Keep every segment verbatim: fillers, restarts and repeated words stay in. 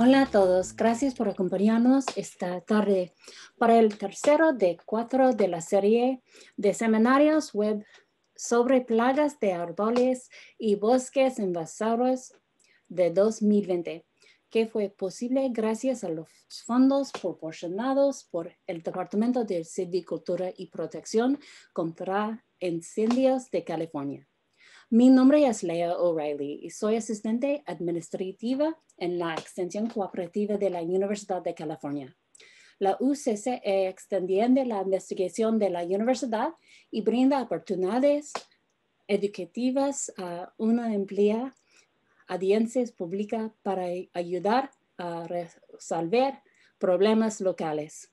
Hola a todos, gracias por acompañarnos esta tarde para el tercero de cuatro de la serie de seminarios web sobre plagas de árboles y bosques invasoros de dos mil veinte, que fue posible gracias a los fondos proporcionados por el Departamento de Silvicultura y Protección contra Incendios de California. Mi nombre es Leah O'Reilly y soy asistente administrativa en la Extensión Cooperativa de la Universidad de California. La U C C extiende la investigación de la universidad y brinda oportunidades educativas a una amplia audiencia pública para ayudar a resolver problemas locales.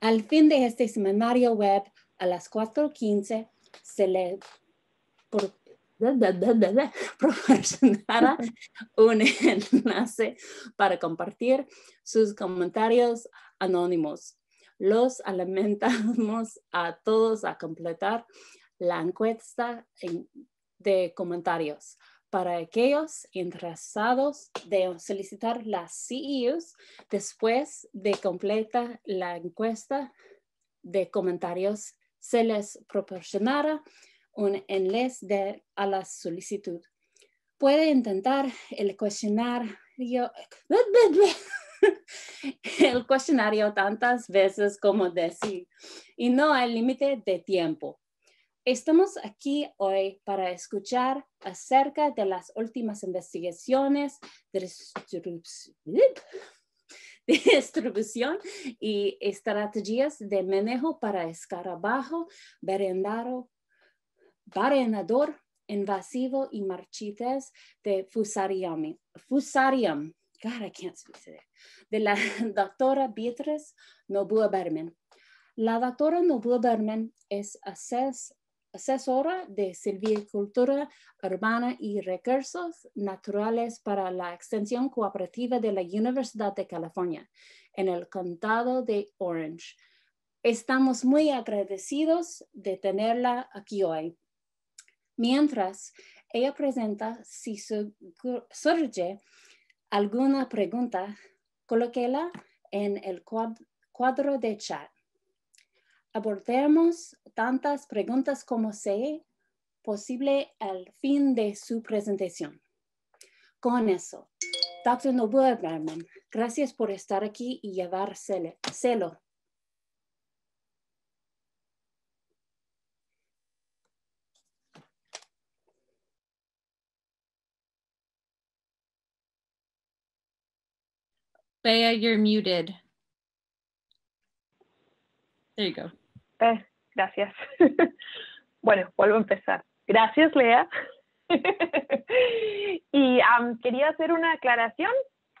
Al fin de este seminario web, a las cuatro quince, se le Por, da, da, da, da, da, proporcionará un enlace para compartir sus comentarios anónimos. Los alimentamos a todos a completar la encuesta de comentarios. Para aquellos interesados de solicitar las C E Us, después de completar la encuesta de comentarios, se les proporcionará un enlace de, a la solicitud. Puede intentar el cuestionario, el cuestionario tantas veces como decir, y no hay límite de tiempo. Estamos aquí hoy para escuchar acerca de las últimas investigaciones de distribución y estrategias de manejo para escarabajo verendero, varenador invasivo y marchites de Fusarium, Fusarium, God, I can't speak today, de la doctora Beatriz Nobua-Behrmann. La doctora Nobua-Behrmann es ases, asesora de silvicultura urbana y recursos naturales para la Extensión Cooperativa de la Universidad de California en el condado de Orange. Estamos muy agradecidos de tenerla aquí hoy. Mientras ella presenta, si surge alguna pregunta, colóquela en el cuadro de chat. Abordemos tantas preguntas como sea posible al fin de su presentación. Con eso, doctora Nobua-Behrmann, gracias por estar aquí y llevárselo. Bea, you're muted. There you go. Eh, gracias. Bueno, vuelvo a empezar. Gracias, Lea. y um, quería hacer una aclaración.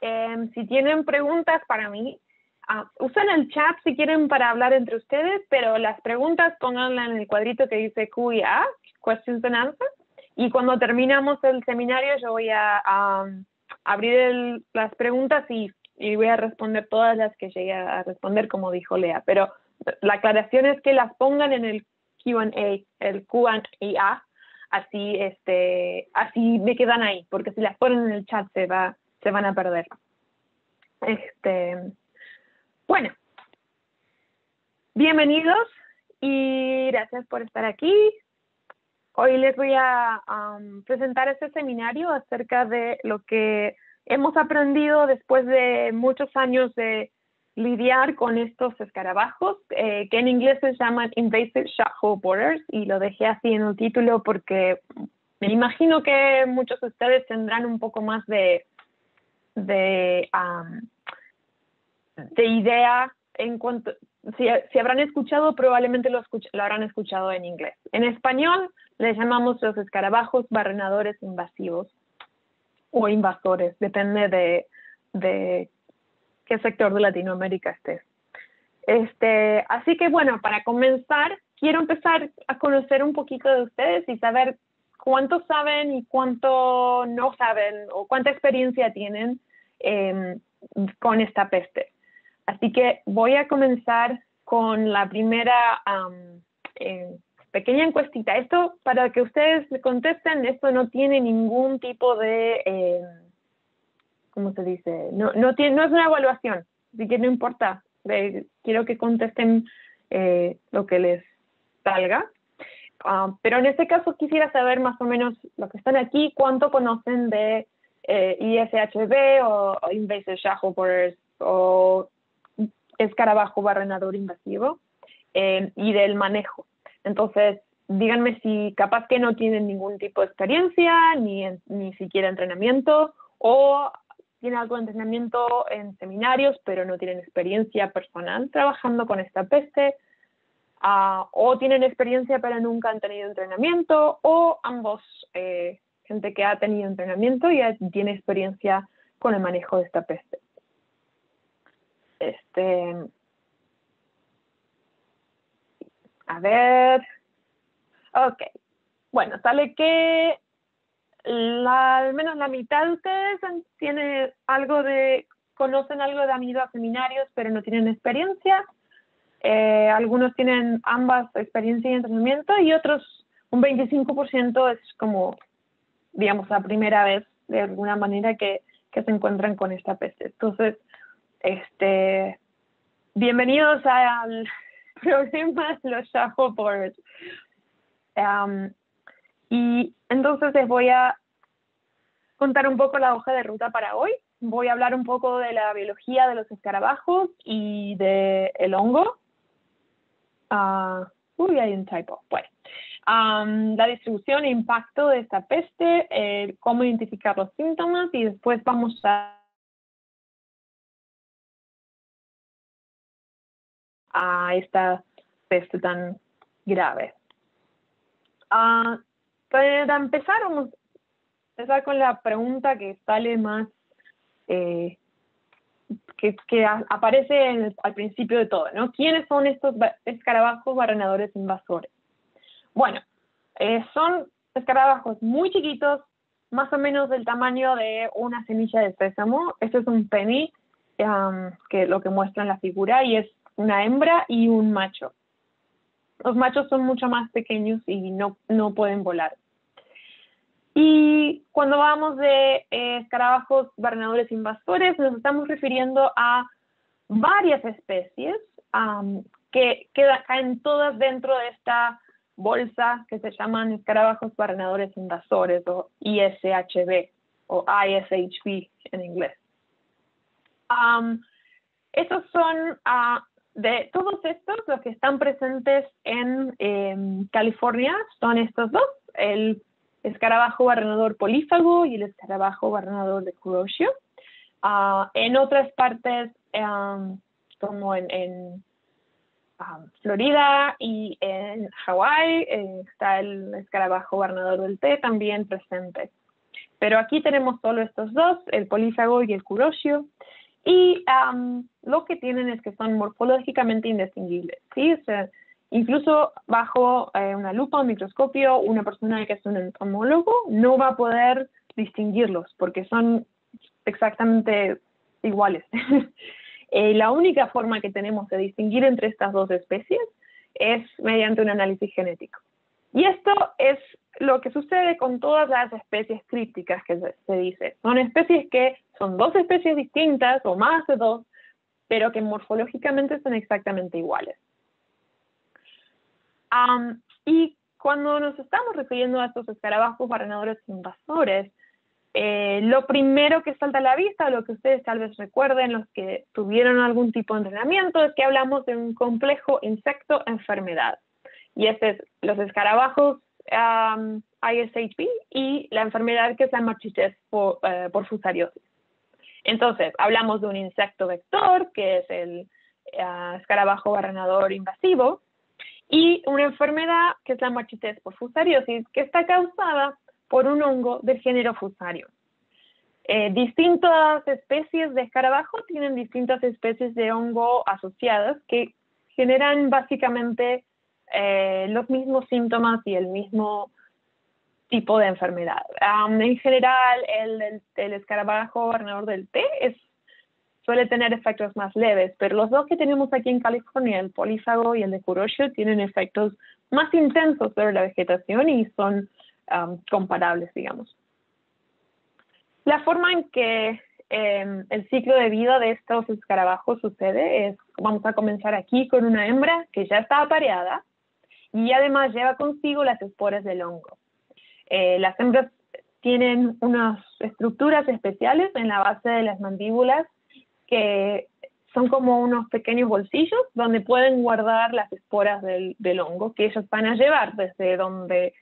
Um, si tienen preguntas para mí, uh, usen el chat si quieren para hablar entre ustedes, pero las preguntas pónganlas en el cuadrito que dice Q y A, Questions and Answers. Y cuando terminamos el seminario, yo voy a um, abrir el, las preguntas y y voy a responder todas las que llegué a responder, como dijo Lea. Pero la aclaración es que las pongan en el Q and A, el Q and A, así, este, así me quedan ahí, porque si las ponen en el chat se, va, se van a perder. Este, bueno, bienvenidos y gracias por estar aquí. Hoy les voy a um, presentar este seminario acerca de lo que hemos aprendido después de muchos años de lidiar con estos escarabajos, eh, que en inglés se llaman invasive shot-hole borers, y lo dejé así en el título porque me imagino que muchos de ustedes tendrán un poco más de, de, um, de idea en cuanto... Si, si habrán escuchado, probablemente lo, escuch lo habrán escuchado en inglés. En español le llamamos los escarabajos barrenadores invasivos o invasores, depende de, de qué sector de Latinoamérica estés. Este, así que bueno, para comenzar, quiero empezar a conocer un poquito de ustedes y saber cuánto saben y cuánto no saben o cuánta experiencia tienen eh, con esta peste. Así que voy a comenzar con la primera um, eh, pequeña encuestita. Esto, para que ustedes me contesten, esto no tiene ningún tipo de, eh, ¿cómo se dice? No, no, tiene, no es una evaluación, así que no importa. Eh, quiero que contesten eh, lo que les salga. Uh, pero en este caso quisiera saber más o menos, los que están aquí, cuánto conocen de eh, I S H B o, o invasive shadow borers o escarabajo barrenador invasivo eh, y del manejo. Entonces, díganme si capaz que no tienen ningún tipo de experiencia, ni, ni siquiera entrenamiento, o tienen algo de entrenamiento en seminarios, pero no tienen experiencia personal trabajando con esta peste, Uh, o tienen experiencia pero nunca han tenido entrenamiento, o ambos, eh, gente que ha tenido entrenamiento y ya tiene experiencia con el manejo de esta peste. Este, a ver, ok, bueno, sale que la, al menos la mitad de ustedes tiene algo de, conocen algo de, han ido a seminarios pero no tienen experiencia. Eh, algunos tienen ambas experiencia y entrenamiento, y otros, un veinticinco por ciento es como, digamos, la primera vez de alguna manera que, que se encuentran con esta peste. Entonces, este, bienvenidos al problema de los shadow borers. Um, y entonces les voy a contar un poco la hoja de ruta para hoy. Voy a hablar un poco de la biología de los escarabajos y del hongo. Uh, uy, hay un typo. Bueno, um, la distribución e impacto de esta peste, eh, cómo identificar los síntomas, y después vamos a, a esta peste tan grave. Uh, para empezar, vamos a empezar con la pregunta que sale más Eh, que, que a, aparece en el, al principio de todo, ¿no? ¿Quiénes son estos escarabajos barrenadores invasores? Bueno, eh, son escarabajos muy chiquitos, más o menos del tamaño de una semilla de sésamo. Este es un penny, um, que es lo que muestra en la figura, y es una hembra y un macho. Los machos son mucho más pequeños y no, no pueden volar. Y cuando hablamos de eh, escarabajos barrenadores invasores, nos estamos refiriendo a varias especies um, que queda, caen todas dentro de esta bolsa que se llaman escarabajos barrenadores invasores, o I S H B, o I S H B en inglés. Um, estos son, uh, de todos estos, los que están presentes en eh, California, son estos dos, el escarabajo barrenador polífago y el escarabajo barrenador de Kuroshio. Uh, en otras partes, um, como en, en um, Florida y en Hawái, eh, está el escarabajo barrenador del té también presente. Pero aquí tenemos solo estos dos, el polífago y el Kuroshio. Y um, lo que tienen es que son morfológicamente indistinguibles, ¿sí? O sea, incluso bajo eh, una lupa, un microscopio, una persona que es un entomólogo no va a poder distinguirlos porque son exactamente iguales. eh, la única forma que tenemos de distinguir entre estas dos especies es mediante un análisis genético. Y esto es lo que sucede con todas las especies crípticas que se, se dice. Son especies que son dos especies distintas o más de dos, pero que morfológicamente son exactamente iguales. Um, y cuando nos estamos refiriendo a estos escarabajos barrenadores invasores, eh, lo primero que salta a la vista, o lo que ustedes tal vez recuerden, los que tuvieron algún tipo de entrenamiento, es que hablamos de un complejo insecto-enfermedad. Y ese es los escarabajos um, I S H B y la enfermedad que es la marchitez por, uh, por fusariosis. Entonces, hablamos de un insecto vector, que es el uh, escarabajo barrenador invasivo, y una enfermedad que es la marchitez por fusariosis, que está causada por un hongo del género Fusarium. Eh, distintas especies de escarabajo tienen distintas especies de hongo asociadas que generan básicamente eh, los mismos síntomas y el mismo tipo de enfermedad. Um, en general, el, el, el escarabajo barrenador del té es suele tener efectos más leves, pero los dos que tenemos aquí en California, el polífago y el de Kuroshio, tienen efectos más intensos sobre la vegetación y son um, comparables, digamos. La forma en que eh, el ciclo de vida de estos escarabajos sucede. Es, vamos a comenzar aquí con una hembra que ya está apareada y además lleva consigo las esporas del hongo. Eh, las hembras tienen unas estructuras especiales en la base de las mandíbulas que son como unos pequeños bolsillos donde pueden guardar las esporas del, del hongo que ellos van a llevar desde donde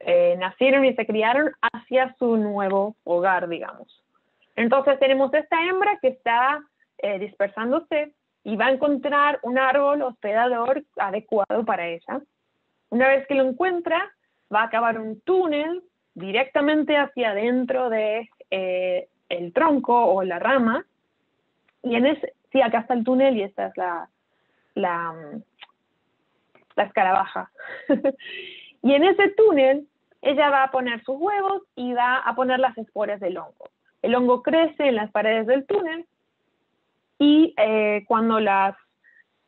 eh, nacieron y se criaron hacia su nuevo hogar, digamos. Entonces tenemos esta hembra que está eh, dispersándose y va a encontrar un árbol hospedador adecuado para ella. Una vez que lo encuentra, va a cavar un túnel directamente hacia adentro de eh, el tronco o la rama, y en ese, sí, acá está el túnel y esta es la, la, la escarabaja. Y en ese túnel ella va a poner sus huevos y va a poner las esporas del hongo. El hongo crece en las paredes del túnel y eh, cuando las,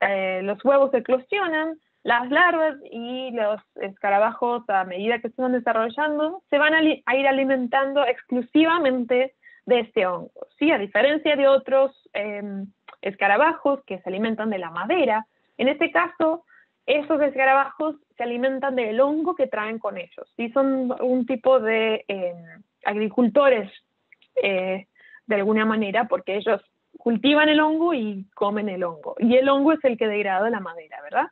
eh, los huevos se eclosionan, las larvas y los escarabajos, a medida que se van desarrollando, se van a, a ir alimentando exclusivamente de este hongo, ¿sí? A diferencia de otros eh, escarabajos que se alimentan de la madera, en este caso, esos escarabajos se alimentan del hongo que traen con ellos, ¿sí? Son un tipo de eh, agricultores, eh, de alguna manera, porque ellos cultivan el hongo y comen el hongo, y el hongo es el que degrada la madera, ¿verdad?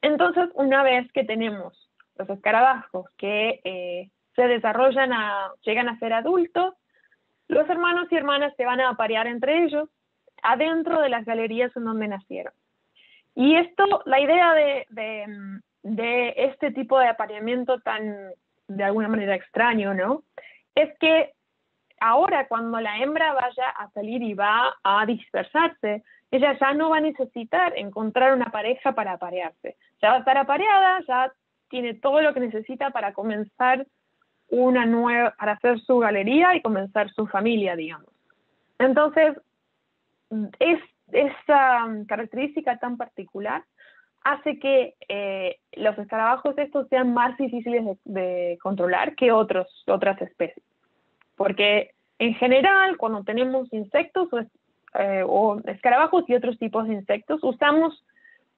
Entonces, una vez que tenemos los escarabajos que eh, se desarrollan, a, llegan a ser adultos, los hermanos y hermanas se van a aparear entre ellos adentro de las galerías en donde nacieron. Y esto, la idea de, de, de este tipo de apareamiento tan, de alguna manera, extraño, ¿no? Es que ahora, cuando la hembra vaya a salir y va a dispersarse, ella ya no va a necesitar encontrar una pareja para aparearse. Ya va a estar apareada, ya tiene todo lo que necesita para comenzar una nueva, para hacer su galería y comenzar su familia, digamos. Entonces, es, esa característica tan particular hace que eh, los escarabajos estos sean más difíciles de, de controlar que otros, otras especies. Porque en general, cuando tenemos insectos o, es, eh, o escarabajos y otros tipos de insectos, usamos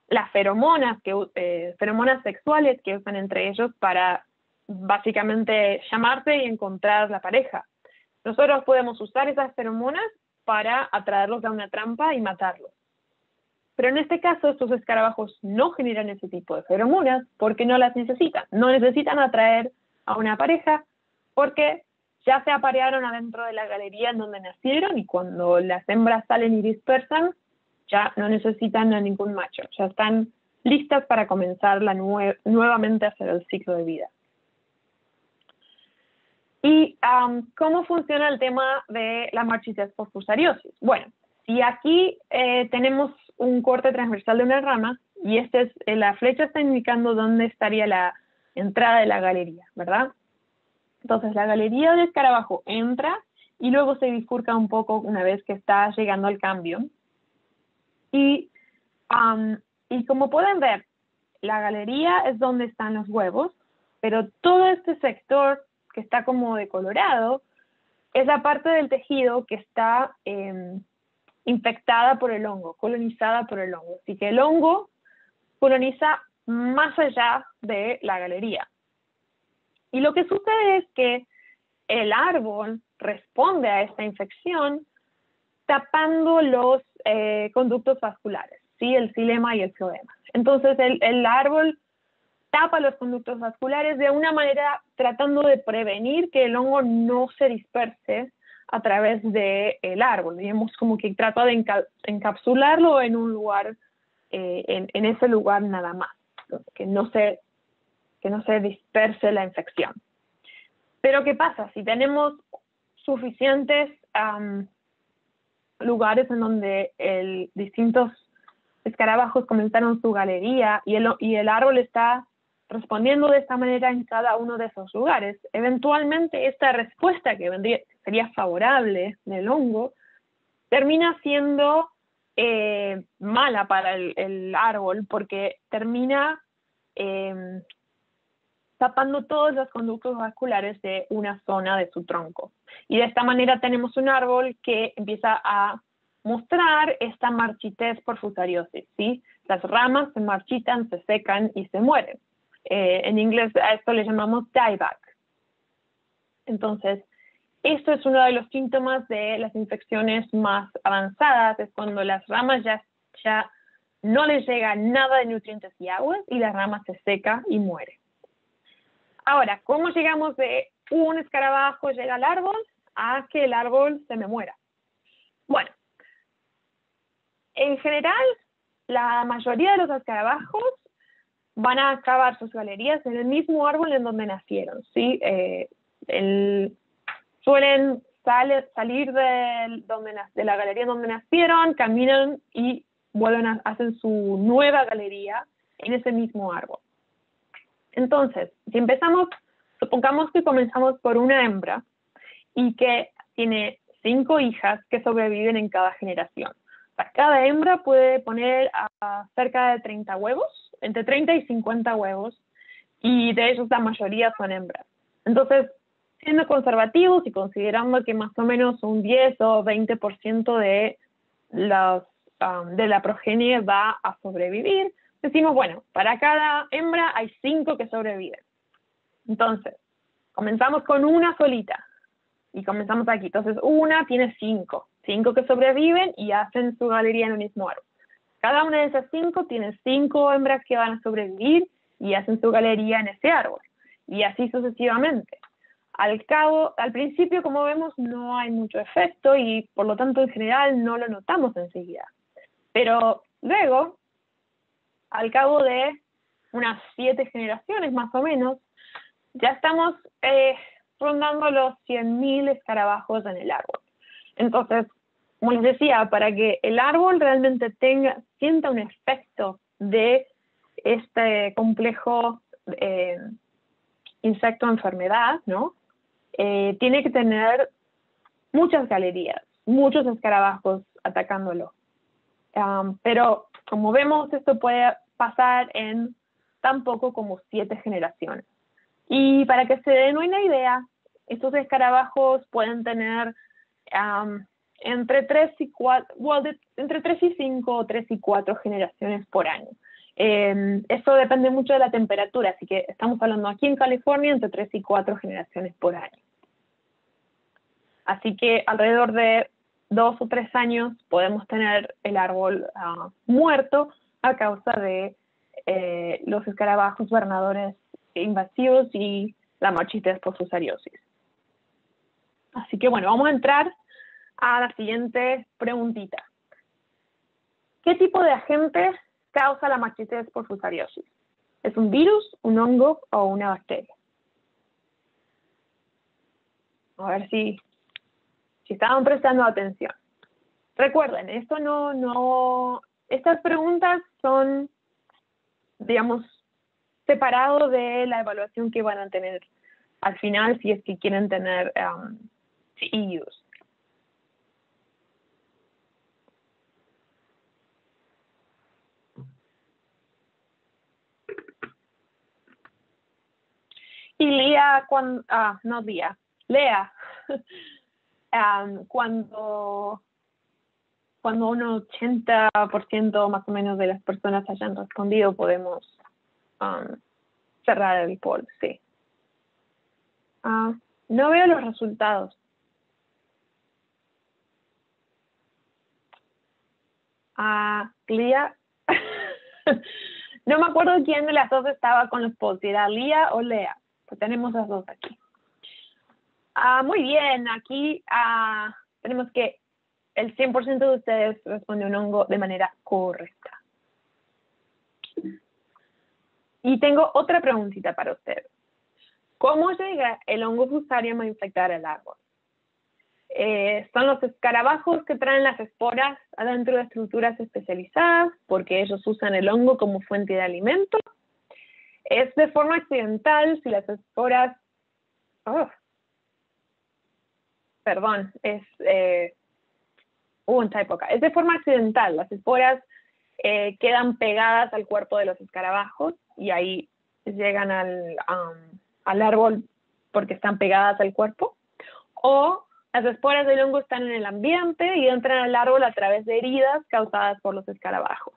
las feromonas, que, eh, feromonas sexuales que usan entre ellos para básicamente llamarse y encontrar la pareja. Nosotros podemos usar esas feromonas para atraerlos a una trampa y matarlos. Pero en este caso, estos escarabajos no generan ese tipo de feromonas porque no las necesitan. No necesitan atraer a una pareja porque ya se aparearon adentro de la galería en donde nacieron, y cuando las hembras salen y dispersan, ya no necesitan a ningún macho. Ya están listas para comenzar la nue- nuevamente a hacer el ciclo de vida. ¿Y um, cómo funciona el tema de la marchitas por fusariosis? Bueno, si aquí eh, tenemos un corte transversal de una rama, y esta es, eh, la flecha está indicando dónde estaría la entrada de la galería, ¿verdad? Entonces, la galería del escarabajo entra y luego se bifurca un poco una vez que está llegando al cambio. Y, um, y como pueden ver, la galería es donde están los huevos, pero todo este sector que está como decolorado es la parte del tejido que está eh, infectada por el hongo, colonizada por el hongo. Así que el hongo coloniza más allá de la galería. Y lo que sucede es que el árbol responde a esta infección tapando los eh, conductos vasculares, ¿sí? El xilema y el floema. Entonces el, el árbol tapa los conductos vasculares de una manera tratando de prevenir que el hongo no se disperse a través del árbol. Digamos, como que trata de encapsularlo en un lugar, eh, en, en ese lugar nada más, que no se que no se disperse la infección. Pero ¿qué pasa? Si tenemos suficientes um, lugares en donde el, distintos escarabajos comenzaron su galería y el, y el árbol está respondiendo de esta manera en cada uno de esos lugares, eventualmente esta respuesta que vendría, sería favorable del hongo termina siendo eh, mala para el, el árbol porque termina... Eh, tapando todos los conductos vasculares de una zona de su tronco. Y de esta manera tenemos un árbol que empieza a mostrar esta marchitez por futariosis, ¿sí? Las ramas se marchitan, se secan y se mueren. Eh, en inglés a esto le llamamos dieback. Entonces, esto es uno de los síntomas de las infecciones más avanzadas, es cuando las ramas ya, ya no les llega nada de nutrientes y aguas y la rama se seca y muere. Ahora, ¿cómo llegamos de un escarabajo llega al árbol a que el árbol se me muera? Bueno, en general, la mayoría de los escarabajos van a acabar sus galerías en el mismo árbol en donde nacieron, ¿sí? Eh, el, suelen sale, salir de, donde, de la galería donde nacieron, caminan y vuelven a, hacen su nueva galería en ese mismo árbol. Entonces, si empezamos, supongamos que comenzamos por una hembra y que tiene cinco hijas que sobreviven en cada generación. Cada hembra puede poner a cerca de treinta huevos, entre treinta y cincuenta huevos, y de ellos la mayoría son hembras. Entonces, siendo conservativos y considerando que más o menos un diez o veinte por ciento de, los, um, de la progenie va a sobrevivir, decimos, bueno, para cada hembra hay cinco que sobreviven. Entonces, comenzamos con una solita, y comenzamos aquí. Entonces, una tiene cinco. Cinco que sobreviven y hacen su galería en el mismo árbol. Cada una de esas cinco tiene cinco hembras que van a sobrevivir y hacen su galería en ese árbol. Y así sucesivamente. Al cabo, al principio, como vemos, no hay mucho efecto y, por lo tanto, en general no lo notamos enseguida. Pero luego, al cabo de unas siete generaciones más o menos, ya estamos eh, rondando los cien mil escarabajos en el árbol. Entonces, como les decía, para que el árbol realmente tenga, sienta un efecto de este complejo eh, insecto-enfermedad, ¿no? Eh, tiene que tener muchas galerías, muchos escarabajos atacándolo. Um, pero, como vemos, esto puede pasar en tan poco como siete generaciones. Y para que se den una idea, estos escarabajos pueden tener... Um, entre, tres y cuatro, well, de, entre tres y cinco o tres y cuatro generaciones por año. Eh, eso depende mucho de la temperatura, así que estamos hablando aquí en California entre tres y cuatro generaciones por año. Así que alrededor de dos o tres años podemos tener el árbol uh, muerto a causa de eh, los escarabajos invernadores invasivos y la marchitez por fusariosis. Así que, bueno, vamos a entrar a la siguiente preguntita. ¿Qué tipo de agente causa la marchitez por fusariosis? ¿Es un virus, un hongo o una bacteria? A ver si, si estaban prestando atención. Recuerden, esto no, no, estas preguntas son, digamos, separadas de la evaluación que van a tener al final si es que quieren tener... Um, C E Us. Y Leah, cuando, ah, no Leah, Leah, um, cuando, cuando un ochenta por ciento más o menos de las personas hayan respondido, podemos um, cerrar el poll, sí. Uh, no veo los resultados. Ah, Leah. No me acuerdo quién de las dos estaba con los posts, era Leah o Leah. Pues tenemos las dos aquí. Ah, muy bien, aquí ah, tenemos que el cien por ciento de ustedes responde un hongo de manera correcta. Y tengo otra preguntita para ustedes. ¿Cómo llega el hongo Fusarium a infectar el árbol? Eh, son los escarabajos que traen las esporas adentro de estructuras especializadas porque ellos usan el hongo como fuente de alimento. Es de forma accidental si las esporas... Oh, perdón, es... Eh, hubo un typo acá. Es de forma accidental. Las esporas eh, quedan pegadas al cuerpo de los escarabajos y ahí llegan al... Um, al árbol porque están pegadas al cuerpo, o las esporas del hongo están en el ambiente y entran al árbol a través de heridas causadas por los escarabajos.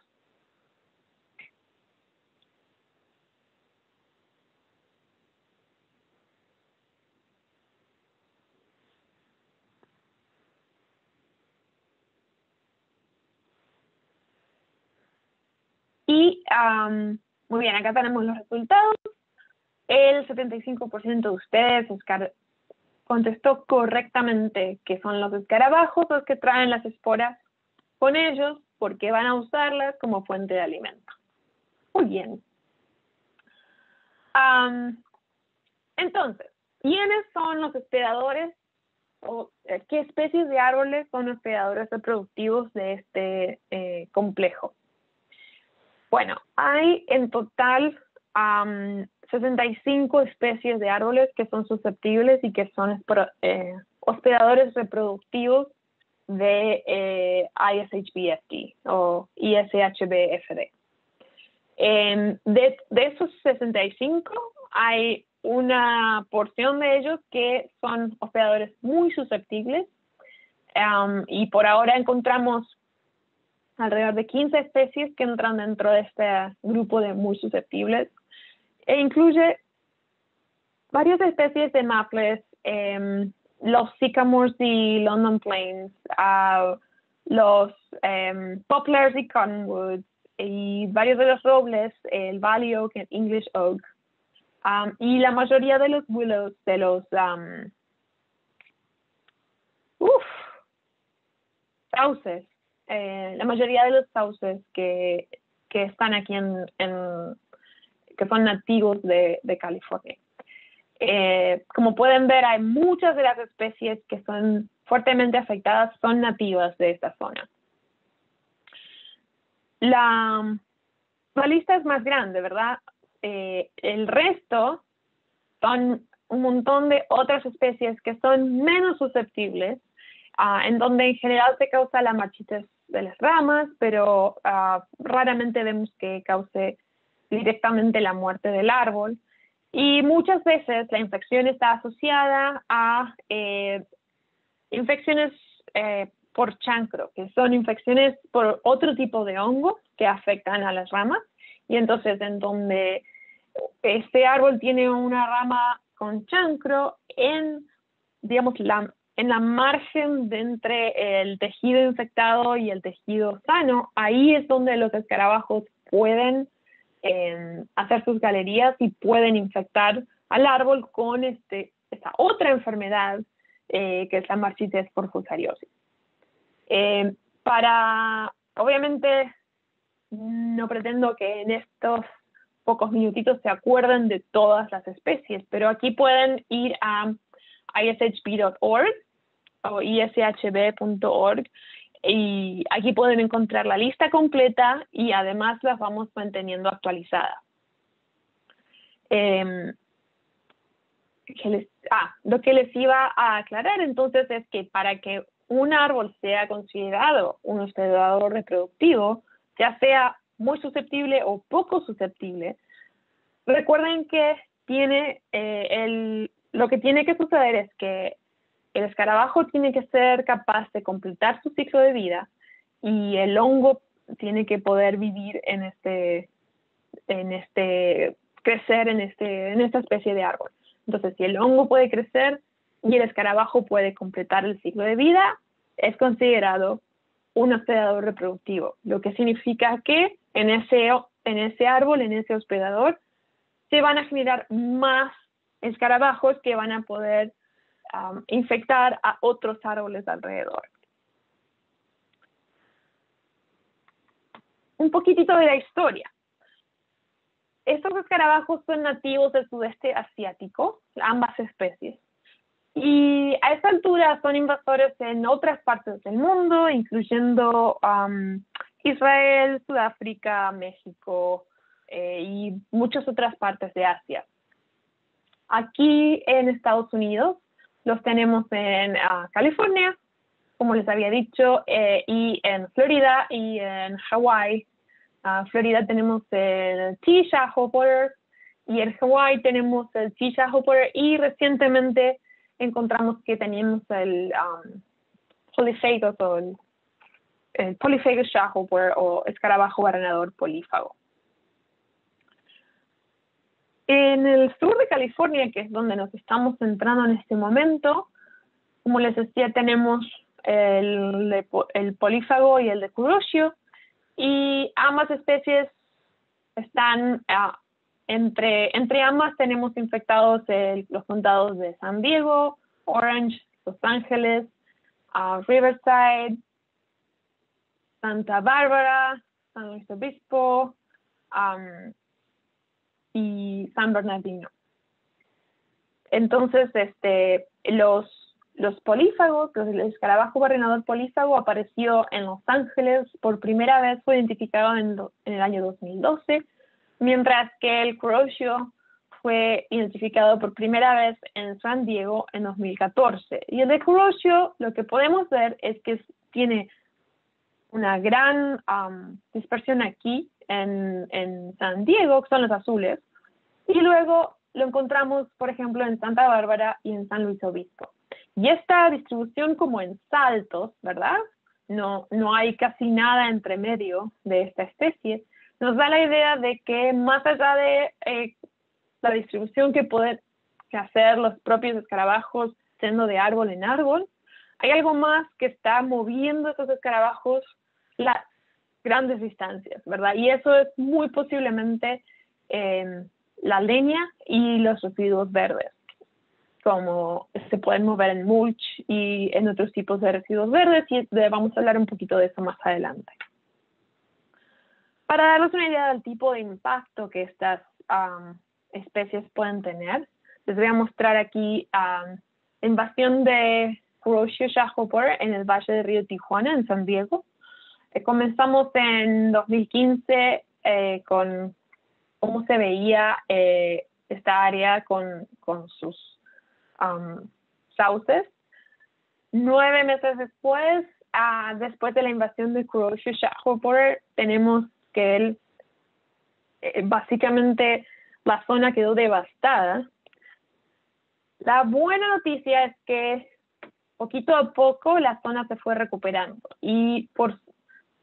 Y, um, muy bien, acá tenemos los resultados. El setenta y cinco por ciento de ustedes contestó correctamente que son los escarabajos los que traen las esporas con ellos porque van a usarlas como fuente de alimento. Muy bien. Um, entonces, ¿quiénes son los hospedadores o eh, qué especies de árboles son hospedadores reproductivos de este eh, complejo? Bueno, hay en total um, sesenta y cinco especies de árboles que son susceptibles y que son eh, hospedadores reproductivos de eh, I S H B F D o I S H B F D. Eh, de, de esos sesenta y cinco, hay una porción de ellos que son hospedadores muy susceptibles um, y por ahora encontramos alrededor de quince especies que entran dentro de este grupo de muy susceptibles, e incluye varias especies de maples, eh, los sycamores y London Plains, uh, los eh, poplars y cottonwoods, y varios de los robles, el Valley Oak y el English Oak, um, y la mayoría de los willows, de los... Um, uf, sauces. Eh, la mayoría de los sauces que, que están aquí en, en, que son nativos de, de California. Eh, como pueden ver, hay muchas de las especies que son fuertemente afectadas, son nativas de esta zona. La, la lista es más grande, ¿verdad? Eh, el resto son un montón de otras especies que son menos susceptibles, Uh, en donde en general se causa la marchitis de las ramas, pero uh, raramente vemos que cause directamente la muerte del árbol. Y muchas veces la infección está asociada a eh, infecciones eh, por chancro, que son infecciones por otro tipo de hongo que afectan a las ramas. Y entonces en donde este árbol tiene una rama con chancro en, digamos, la... en la margen de entre el tejido infectado y el tejido sano, ahí es donde los escarabajos pueden eh, hacer sus galerías y pueden infectar al árbol con este, esta otra enfermedad eh, que es la marchites por fusariosis. Eh, para, obviamente, no pretendo que en estos pocos minutitos se acuerden de todas las especies, pero aquí pueden ir a I S H B punto org o I S H B punto org y aquí pueden encontrar la lista completa y además las vamos manteniendo actualizada. Eh, que les, ah, lo que les iba a aclarar entonces es que para que un árbol sea considerado un hospedador reproductivo, ya sea muy susceptible o poco susceptible, recuerden que tiene eh, el... Lo que tiene que suceder es que el escarabajo tiene que ser capaz de completar su ciclo de vida y el hongo tiene que poder vivir en este, en este, crecer en, este, en esta especie de árbol. Entonces, si el hongo puede crecer y el escarabajo puede completar el ciclo de vida, es considerado un hospedador reproductivo, lo que significa que en ese, en ese árbol, en ese hospedador, se van a generar más escarabajos que van a poder um, infectar a otros árboles alrededor. Un poquitito de la historia. Estos escarabajos son nativos del sudeste asiático, ambas especies. Y a esta altura son invasores en otras partes del mundo, incluyendo um, Israel, Sudáfrica, México eh, y muchas otras partes de Asia. Aquí en Estados Unidos los tenemos en uh, California, como les había dicho, eh, y en Florida y en Hawái. Uh, Florida tenemos el T. Shaho Borer y el Hawaii, tenemos el Shisha Hopper, y recientemente encontramos que tenemos el um, Polyphagus o el, el Polyphagus Shah Hopper o escarabajo baranador polífago. En el sur de California, que es donde nos estamos centrando en este momento, como les decía, tenemos el, el polífago y el de Kuroshio, y ambas especies están, uh, entre, entre ambas tenemos infectados el, los condados de San Diego, Orange, Los Ángeles, uh, Riverside, Santa Bárbara, San Luis Obispo, um, y San Bernardino. Entonces, este, los, los polífagos, el escarabajo barrenador polífago apareció en Los Ángeles, por primera vez fue identificado en, en el año dos mil doce, mientras que el Kuroshio fue identificado por primera vez en San Diego en dos mil catorce. Y el de Kuroshio, lo que podemos ver es que tiene una gran um, dispersión aquí en, en San Diego, que son los azules, y luego lo encontramos, por ejemplo, en Santa Bárbara y en San Luis Obispo. Y esta distribución como en saltos, ¿verdad? No, no hay casi nada entre medio de esta especie. Nos da la idea de que más allá de eh, la distribución que pueden hacer los propios escarabajos siendo de árbol en árbol, hay algo más que está moviendo esos escarabajos las grandes distancias, ¿verdad? Y eso es muy posiblemente eh, la leña y los residuos verdes, como se pueden mover en mulch y en otros tipos de residuos verdes, y vamos a hablar un poquito de eso más adelante. Para darles una idea del tipo de impacto que estas um, especies pueden tener, les voy a mostrar aquí um, invasión de Kuroshio Shah Hopper en el Valle del Río Tijuana, en San Diego. Eh, comenzamos en dos mil quince eh, con cómo se veía eh, esta área con, con sus Um, sauces. Nueve meses después, uh, después de la invasión de Kuroshio Shah Hopper, tenemos que él, eh, básicamente la zona quedó devastada. La buena noticia es que poquito a poco la zona se fue recuperando, y por,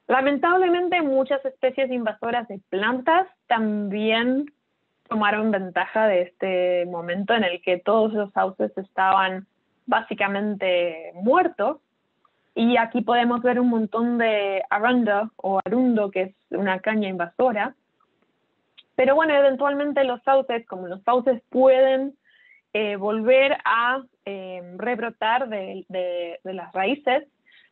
lamentablemente muchas especies invasoras de plantas también tomaron ventaja de este momento en el que todos los sauces estaban básicamente muertos. Y aquí podemos ver un montón de arundo, o arundo, que es una caña invasora. Pero bueno, eventualmente los sauces, como los sauces pueden eh, volver a eh, rebrotar de, de, de las raíces,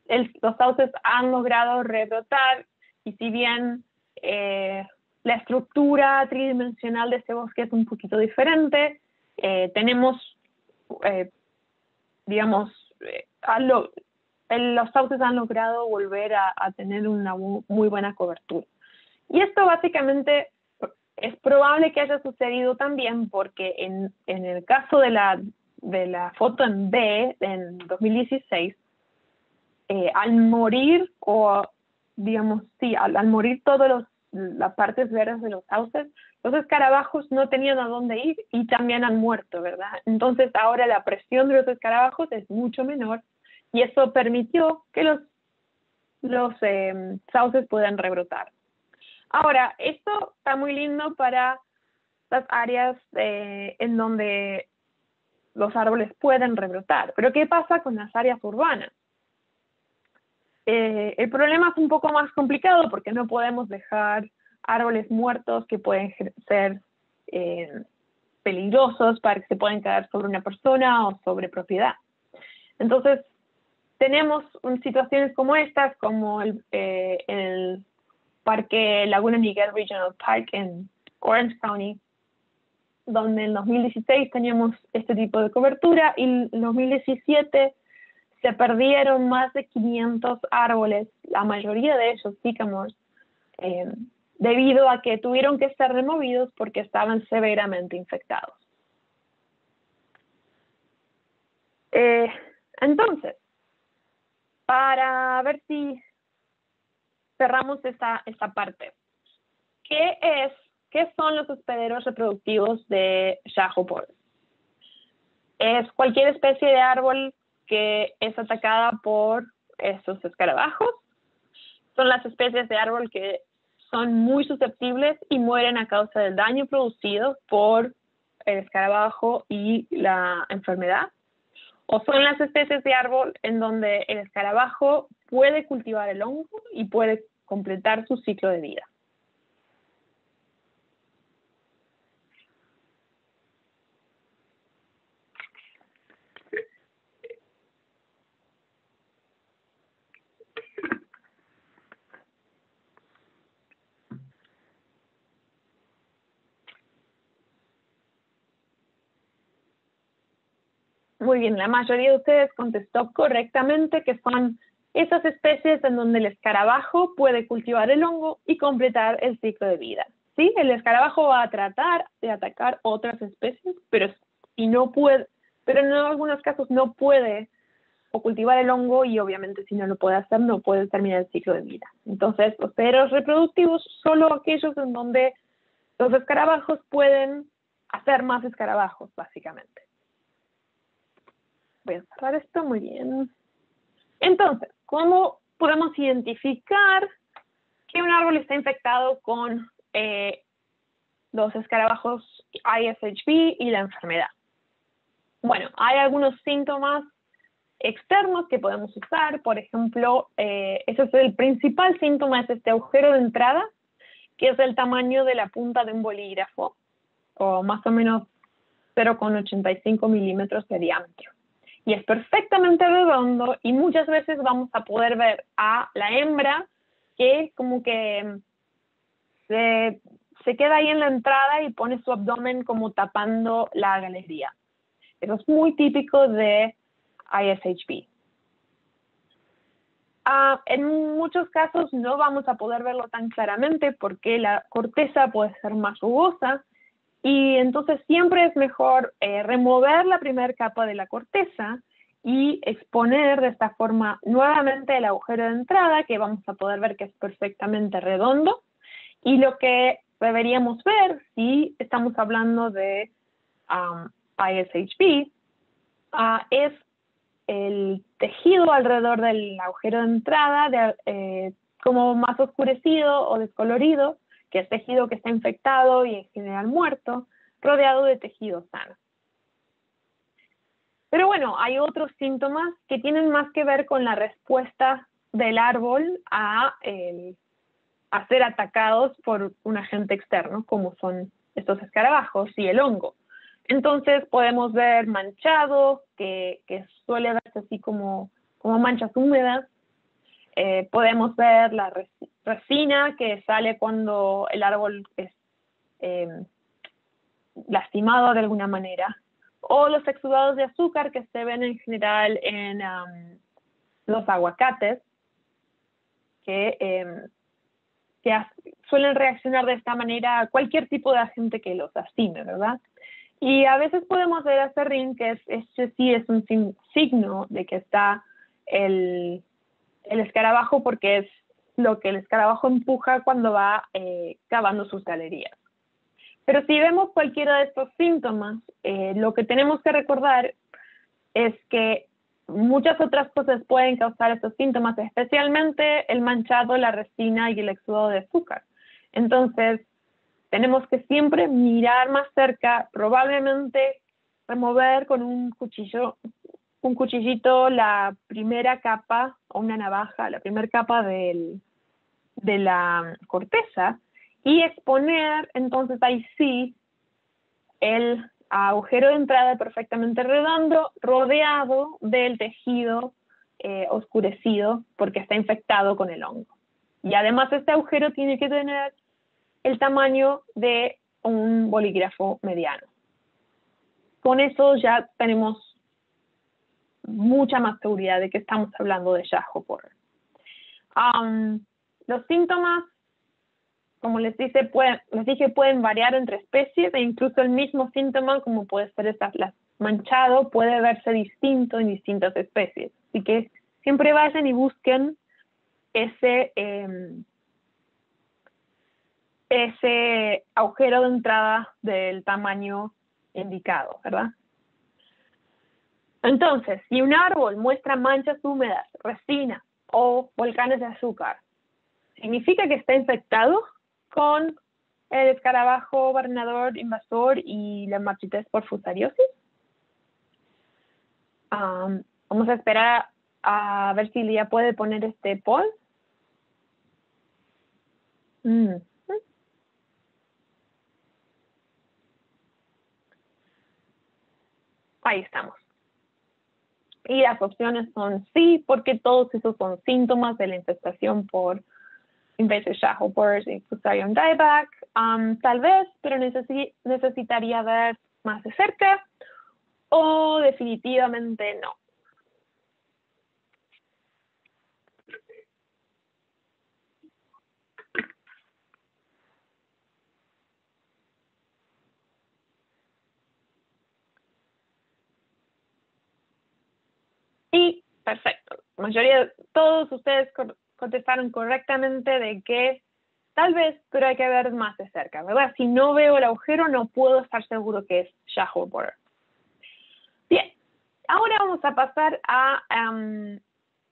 el, los sauces han logrado rebrotar, y si bien Eh, la estructura tridimensional de este bosque es un poquito diferente, Eh, tenemos, eh, digamos, eh, lo, el, los sauces han logrado volver a, a tener una muy buena cobertura. Y esto básicamente es probable que haya sucedido también porque en, en el caso de la, de la foto en B, en dos mil dieciséis, eh, al morir, o digamos, sí, al, al morir todos los las partes verdes de los sauces, los escarabajos no tenían a dónde ir y también han muerto, ¿verdad? Entonces ahora la presión de los escarabajos es mucho menor, y eso permitió que los, los eh, sauces puedan rebrotar. Ahora, esto está muy lindo para las áreas eh, en donde los árboles pueden rebrotar, pero ¿qué pasa con las áreas urbanas? Eh, el problema es un poco más complicado porque no podemos dejar árboles muertos que pueden ser eh, peligrosos, para que se puedan caer sobre una persona o sobre propiedad. Entonces, tenemos situaciones como estas, como el, eh, el Parque Laguna Niguel Regional Park en Orange County, donde en dos mil dieciséis teníamos este tipo de cobertura, y en dos mil diecisiete se perdieron más de quinientos árboles, la mayoría de ellos sycamores, eh, debido a que tuvieron que ser removidos porque estaban severamente infectados. Eh, entonces, para ver si cerramos esta, esta parte, ¿qué es ¿Qué son los hospederos reproductivos de Shadow Borer? Es cualquier especie de árbol que es atacada por estos escarabajos. Son las especies de árbol que son muy susceptibles y mueren a causa del daño producido por el escarabajo y la enfermedad. O son las especies de árbol en donde el escarabajo puede cultivar el hongo y puede completar su ciclo de vida. Muy bien, la mayoría de ustedes contestó correctamente que son esas especies en donde el escarabajo puede cultivar el hongo y completar el ciclo de vida. ¿Sí? El escarabajo va a tratar de atacar otras especies, pero, y no puede, pero en algunos casos no puede o cultivar el hongo y obviamente si no lo puede hacer no puede terminar el ciclo de vida. Entonces, los hospederos reproductivos, solo aquellos en donde los escarabajos pueden hacer más escarabajos, básicamente. Voy a cerrar esto, muy bien. Entonces, ¿cómo podemos identificar que un árbol está infectado con eh, los escarabajos I S H B y la enfermedad? Bueno, hay algunos síntomas externos que podemos usar. Por ejemplo, eh, ese es el principal síntoma, es este agujero de entrada, que es el tamaño de la punta de un bolígrafo, o más o menos cero coma ochenta y cinco milímetros de diámetro. Y es perfectamente redondo y muchas veces vamos a poder ver a la hembra que como que se, se queda ahí en la entrada y pone su abdomen como tapando la galería. Eso es muy típico de I S H B. Uh, en muchos casos no vamos a poder verlo tan claramente porque la corteza puede ser más rugosa. Y entonces siempre es mejor eh, remover la primera capa de la corteza y exponer de esta forma nuevamente el agujero de entrada, que vamos a poder ver que es perfectamente redondo. Y lo que deberíamos ver, si estamos hablando de um, I S H B, uh, es el tejido alrededor del agujero de entrada de, eh, como más oscurecido o descolorido, que es tejido que está infectado y en general muerto, rodeado de tejido sano. Pero bueno, hay otros síntomas que tienen más que ver con la respuesta del árbol a, eh, a ser atacados por un agente externo, como son estos escarabajos y el hongo. Entonces podemos ver manchado, que, que suele verse así como, como manchas húmedas. Eh, podemos ver la resina que sale cuando el árbol es eh, lastimado de alguna manera, o los exudados de azúcar que se ven en general en um, los aguacates, que, eh, que suelen reaccionar de esta manera a cualquier tipo de agente que los lastime, ¿verdad? Y a veces podemos ver aserrín, que es, este sí es un signo de que está el... el escarabajo, porque es lo que el escarabajo empuja cuando va eh, cavando sus galerías. Pero si vemos cualquiera de estos síntomas, eh, lo que tenemos que recordar es que muchas otras cosas pueden causar estos síntomas, especialmente el manchado, la resina y el exudado de azúcar. Entonces, tenemos que siempre mirar más cerca, probablemente remover con un cuchillo un cuchillito la primera capa, o una navaja, la primera capa del, de la corteza, y exponer, entonces ahí sí, el agujero de entrada perfectamente redondo, rodeado del tejido eh, oscurecido, porque está infectado con el hongo. Y además este agujero tiene que tener el tamaño de un bolígrafo mediano. Con eso ya tenemos mucha más seguridad de que estamos hablando de Shadow Borer. Um, los síntomas, como les, dice, pueden, les dije, pueden variar entre especies e incluso el mismo síntoma, como puede ser esta, manchado, puede verse distinto en distintas especies. Así que siempre vayan y busquen ese, eh, ese agujero de entrada del tamaño indicado, ¿verdad? Entonces, si un árbol muestra manchas húmedas, resina o volcanes de azúcar, significa que está infectado con el escarabajo barnador invasor y la marchitez por fusariosis. Um, vamos a esperar a ver si Leah puede poner este poll. Mm. Ahí estamos. Y las opciones son sí, porque todos esos son síntomas de la infestación por invasive shadow borers y Fusarium dieback. Um, tal vez, pero necesi necesitaría ver más de cerca, o definitivamente no. Y perfecto, la mayoría de todos ustedes co contestaron correctamente de que tal vez, pero hay que ver más de cerca, ¿verdad? Si no veo el agujero, no puedo estar seguro que es shadow borer. Bien, ahora vamos a pasar a um,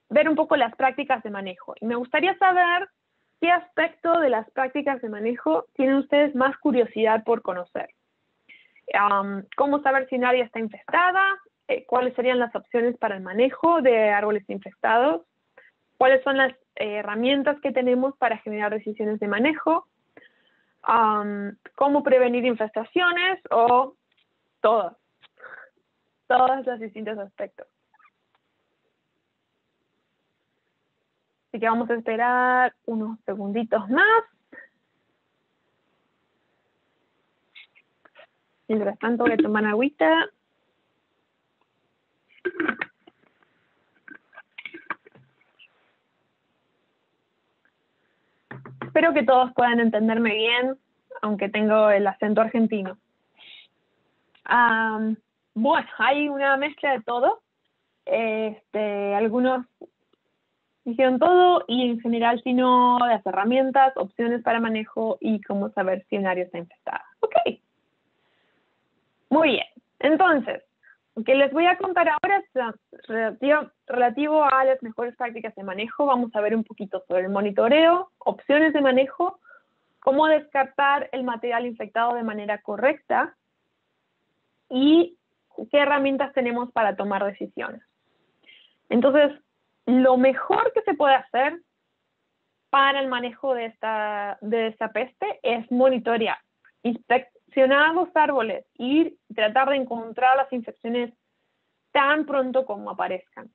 ver un poco las prácticas de manejo. Y me gustaría saber qué aspecto de las prácticas de manejo tienen ustedes más curiosidad por conocer. Um, ¿Cómo saber si un área está infestada? ¿Cuáles serían las opciones para el manejo de árboles infestados? ¿Cuáles son las eh, herramientas que tenemos para generar decisiones de manejo? Um, ¿Cómo prevenir infestaciones? O todas, todos los distintos aspectos. Así que vamos a esperar unos segunditos más. Mientras tanto voy a tomar agüita. Espero que todos puedan entenderme bien, aunque tengo el acento argentino. Um, bueno, hay una mezcla de todo. Este, algunos hicieron todo y en general, si no, las herramientas, opciones para manejo y cómo saber si un área está infestada. Ok. Muy bien. Entonces, lo que les voy a contar ahora es relativo, relativo a las mejores prácticas de manejo. Vamos a ver un poquito sobre el monitoreo, opciones de manejo, cómo descartar el material infectado de manera correcta y qué herramientas tenemos para tomar decisiones. Entonces, lo mejor que se puede hacer para el manejo de esta, de esta peste es monitorear, inspectar, Inspeccionar los árboles y tratar de encontrar las infecciones tan pronto como aparezcan.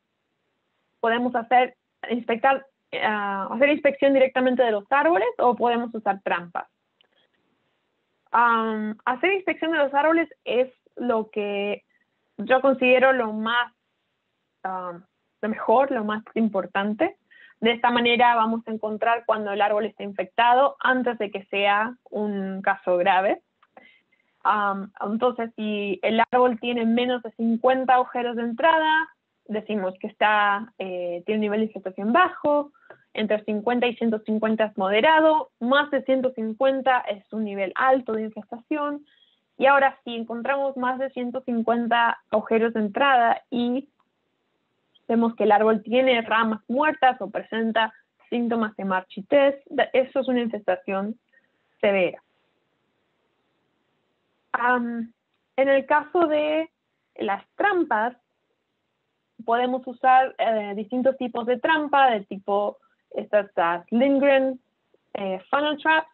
Podemos hacer, inspectar, uh, hacer inspección directamente de los árboles o podemos usar trampas. Um, hacer inspección de los árboles es lo que yo considero lo más, uh, lo mejor, lo más importante. De esta manera vamos a encontrar cuando el árbol está infectado antes de que sea un caso grave. Um, entonces, si el árbol tiene menos de cincuenta agujeros de entrada, decimos que está, eh, tiene un nivel de infestación bajo, entre cincuenta y ciento cincuenta es moderado, más de ciento cincuenta es un nivel alto de infestación, y ahora si encontramos más de ciento cincuenta agujeros de entrada y vemos que el árbol tiene ramas muertas o presenta síntomas de marchitez, eso es una infestación severa. Um, en el caso de las trampas, podemos usar eh, distintos tipos de trampa, de tipo estas uh, Lindgren eh, funnel traps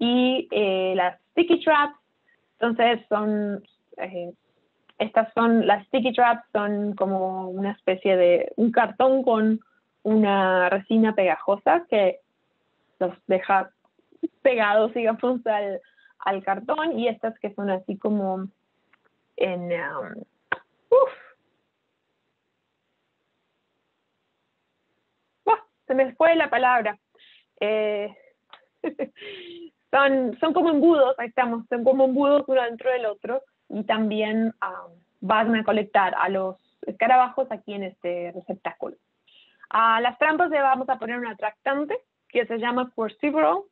y eh, las sticky traps. Entonces, son eh, estas son las sticky traps, son como una especie de un cartón con una resina pegajosa que los deja pegados, digamos, al al cartón, y estas que son así como en um, uf. Uah, se me fue la palabra, eh, son, son como embudos, ahí estamos, son como embudos uno dentro del otro, y también um, van a colectar a los escarabajos aquí en este receptáculo. A las trampas le vamos a poner un atractante que se llama Fusarium.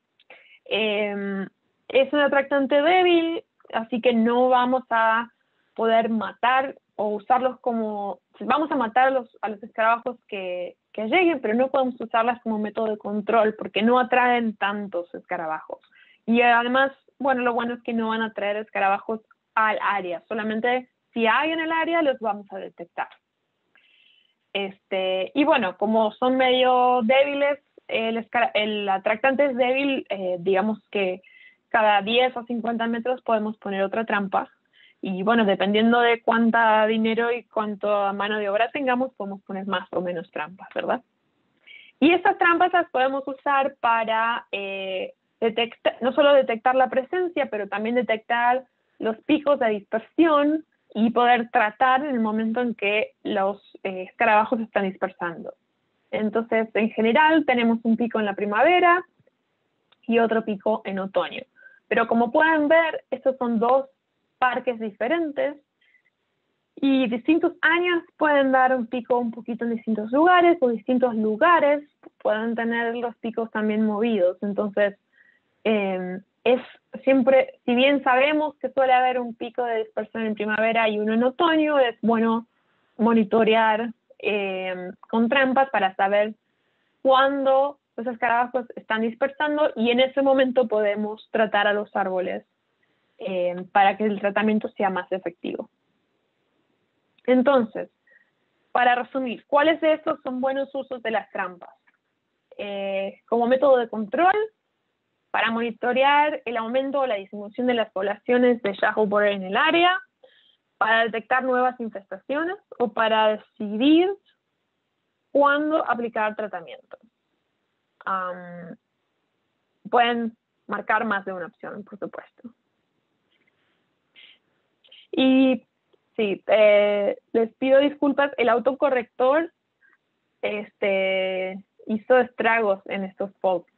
Eh, es un atractante débil, así que no vamos a poder matar o usarlos como... Vamos a matar a los, a los escarabajos que, que lleguen, pero no podemos usarlas como método de control porque no atraen tantos escarabajos. Y además, bueno, lo bueno es que no van a traer escarabajos al área. Solamente si hay en el área, los vamos a detectar. Este, y bueno, como son medio débiles, el, el atractante es débil, eh, digamos que cada diez o cincuenta metros podemos poner otra trampa. Y bueno, dependiendo de cuánto dinero y cuánta mano de obra tengamos, podemos poner más o menos trampas, ¿verdad? Y estas trampas las podemos usar para... Eh, Detecta, no solo detectar la presencia, pero también detectar los picos de dispersión y poder tratar en el momento en que los eh, escarabajos se están dispersando. Entonces, en general, tenemos un pico en la primavera y otro pico en otoño. Pero como pueden ver, estos son dos parques diferentes y distintos años pueden dar un pico un poquito en distintos lugares, o distintos lugares pueden tener los picos también movidos. Entonces, Eh, es siempre, si bien sabemos que suele haber un pico de dispersión en primavera y uno en otoño, es bueno monitorear eh, con trampas para saber cuándo los escarabajos están dispersando, y en ese momento podemos tratar a los árboles eh, para que el tratamiento sea más efectivo. Entonces, para resumir, ¿cuáles de estos son buenos usos de las trampas? Eh, como método de control, para monitorear el aumento o la disminución de las poblaciones de Yahoo Borer en el área, para detectar nuevas infestaciones o para decidir cuándo aplicar tratamiento. Um, pueden marcar más de una opción, por supuesto. Y sí, eh, les pido disculpas, el autocorrector este, hizo estragos en estos posts.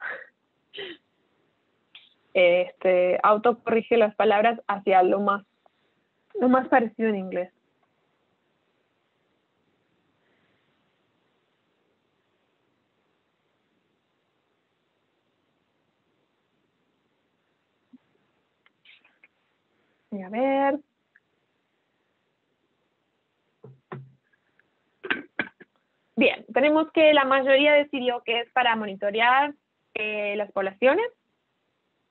Este, autocorrige las palabras hacia lo más, lo más parecido en inglés. Y a ver. Bien, tenemos que la mayoría decidió que es para monitorear eh, las poblaciones.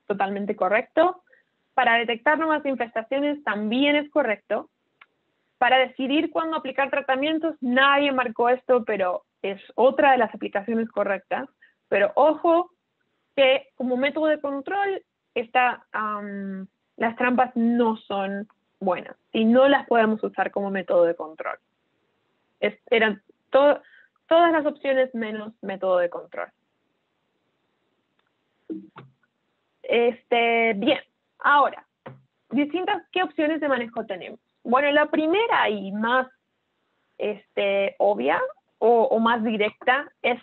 Totalmente correcto. Para detectar nuevas infestaciones también es correcto. Para decidir cuándo aplicar tratamientos, nadie marcó esto, pero es otra de las aplicaciones correctas. Pero ojo que como método de control, esta, um, las trampas no son buenas y no las podemos usar como método de control. Es, eran to- todas las opciones menos método de control. Este, bien, ahora, distintas, ¿qué opciones de manejo tenemos? Bueno, la primera y más este, obvia o, o más directa es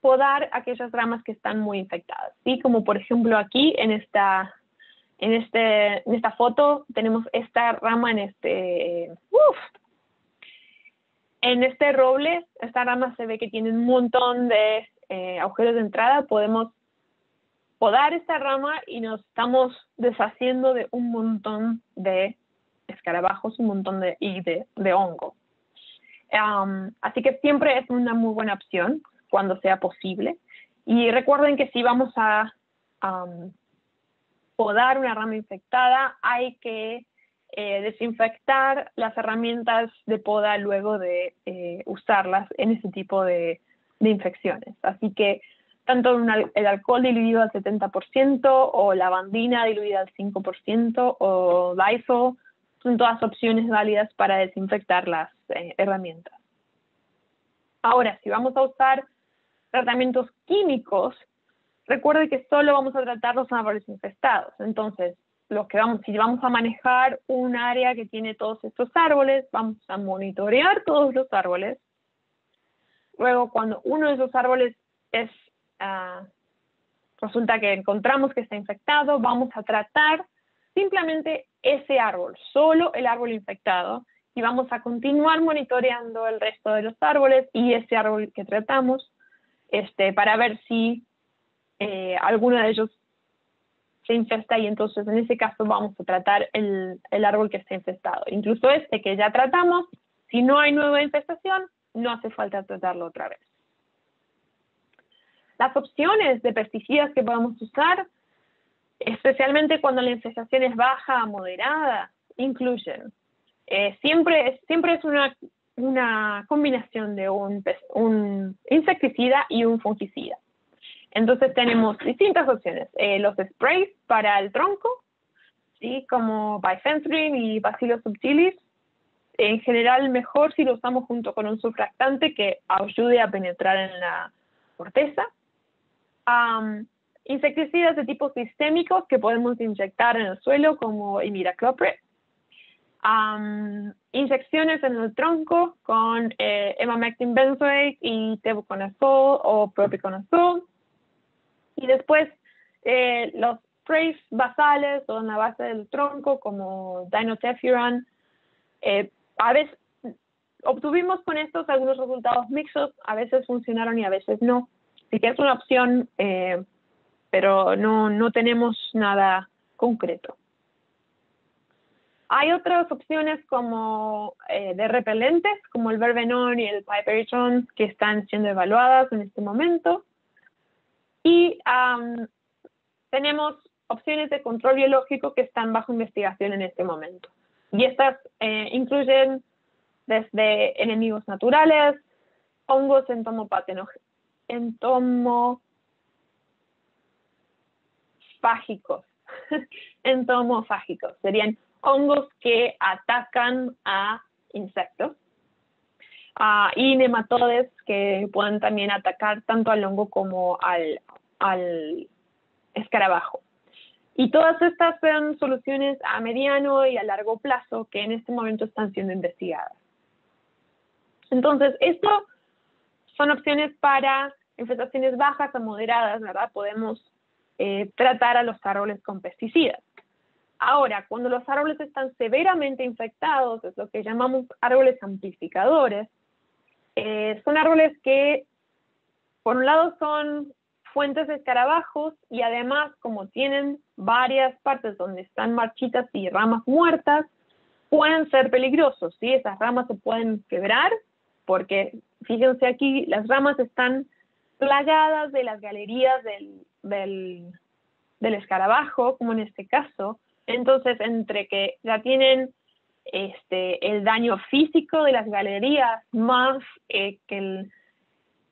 podar aquellas ramas que están muy infectadas, ¿sí? Como por ejemplo aquí en esta, en este, en esta foto tenemos esta rama en este, uf, en este roble, esta rama se ve que tiene un montón de eh, agujeros de entrada, podemos podar esta rama y nos estamos deshaciendo de un montón de escarabajos, un montón de, y de, de hongo. Um, así que siempre es una muy buena opción cuando sea posible. Y recuerden que si vamos a um, podar una rama infectada, hay que eh, desinfectar las herramientas de poda luego de eh, usarlas en ese tipo de, de infecciones. Así que tanto el alcohol diluido al setenta por ciento o lavandina diluida al cinco por ciento o Lysol, son todas opciones válidas para desinfectar las eh, herramientas. Ahora, si vamos a usar tratamientos químicos, recuerde que solo vamos a tratar los árboles infestados. Entonces, los que vamos, si vamos a manejar un área que tiene todos estos árboles, vamos a monitorear todos los árboles. Luego, cuando uno de esos árboles es Uh, resulta que encontramos que está infectado, vamos a tratar simplemente ese árbol, solo el árbol infectado, y vamos a continuar monitoreando el resto de los árboles y ese árbol que tratamos, este, para ver si eh, alguno de ellos se infesta y entonces en ese caso vamos a tratar el, el árbol que está infestado. Incluso este que ya tratamos, si no hay nueva infestación, no hace falta tratarlo otra vez. Las opciones de pesticidas que podemos usar, especialmente cuando la infestación es baja a moderada, incluyen. Eh, siempre, siempre es una, una combinación de un, un insecticida y un fungicida. Entonces tenemos distintas opciones. Eh, los sprays para el tronco, ¿sí? Como Bifentrin y Bacillus subtilis. En general, mejor si lo usamos junto con un surfactante que ayude a penetrar en la corteza. Um, insecticidas de tipo sistémicos que podemos inyectar en el suelo, como Imidacloprid. Um, inyecciones en el tronco con eh, Emamectin benzoate y Tebuconazol o Propiconazol. Y después eh, los sprays basales o en la base del tronco, como Dynotefuran. Eh, a veces obtuvimos con estos algunos resultados mixtos, a veces funcionaron y a veces no. Así que es una opción, eh, pero no, no tenemos nada concreto. Hay otras opciones como eh, de repelentes, como el Verbenon y el Piperitron, que están siendo evaluadas en este momento. Y um, tenemos opciones de control biológico que están bajo investigación en este momento. Y estas eh, incluyen desde enemigos naturales, hongos entomofágicos, entomofágicos, serían hongos que atacan a insectos, Uh, y nematodes que pueden también atacar tanto al hongo como al, al escarabajo. Y todas estas son soluciones a mediano y a largo plazo que en este momento están siendo investigadas. Entonces, esto son opciones para infestaciones bajas a moderadas, ¿verdad? Podemos eh, tratar a los árboles con pesticidas. Ahora, cuando los árboles están severamente infectados, es lo que llamamos árboles amplificadores. Eh, son árboles que, por un lado, son fuentes de escarabajos y además, como tienen varias partes donde están marchitas y ramas muertas, pueden ser peligrosos, ¿sí? Esas ramas se pueden quebrar porque, fíjense aquí, las ramas están plagadas de las galerías del, del, del escarabajo, como en este caso. Entonces, entre que ya tienen este, el daño físico de las galerías más eh, que el...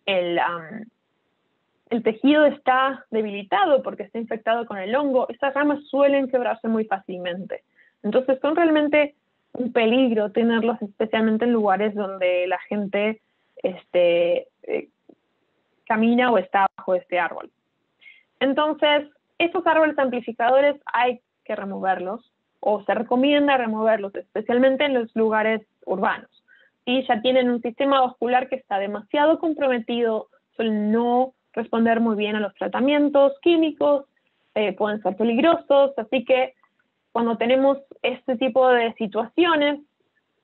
el um, el tejido está debilitado porque está infectado con el hongo, estas ramas suelen quebrarse muy fácilmente. Entonces son realmente un peligro tenerlos, especialmente en lugares donde la gente este, eh, camina o está bajo este árbol. Entonces, estos árboles amplificadores hay que removerlos, o se recomienda removerlos, especialmente en los lugares urbanos. Si ya tienen un sistema vascular que está demasiado comprometido, suelen no responder muy bien a los tratamientos químicos, eh, pueden ser peligrosos, así que cuando tenemos este tipo de situaciones,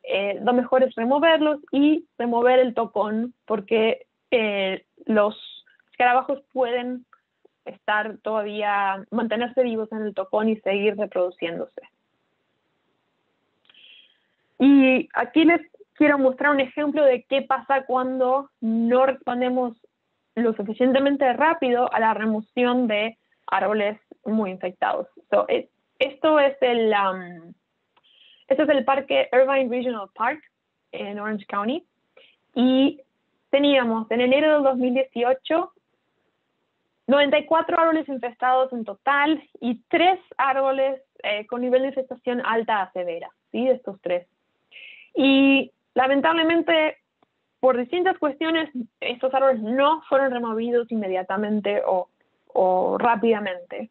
eh, lo mejor es removerlos y remover el topón, porque eh, los escarabajos pueden estar todavía, mantenerse vivos en el topón y seguir reproduciéndose. Y aquí les quiero mostrar un ejemplo de qué pasa cuando no respondemos lo suficientemente rápido a la remoción de árboles muy infectados. So, es, esto es el, um, este es el parque Irvine Regional Park en Orange County, y teníamos en enero del dos mil dieciocho noventa y cuatro árboles infestados en total y tres árboles eh, con nivel de infestación alta a severa, ¿sí? De estos tres. Y lamentablemente, por distintas cuestiones, estos árboles no fueron removidos inmediatamente o, o rápidamente.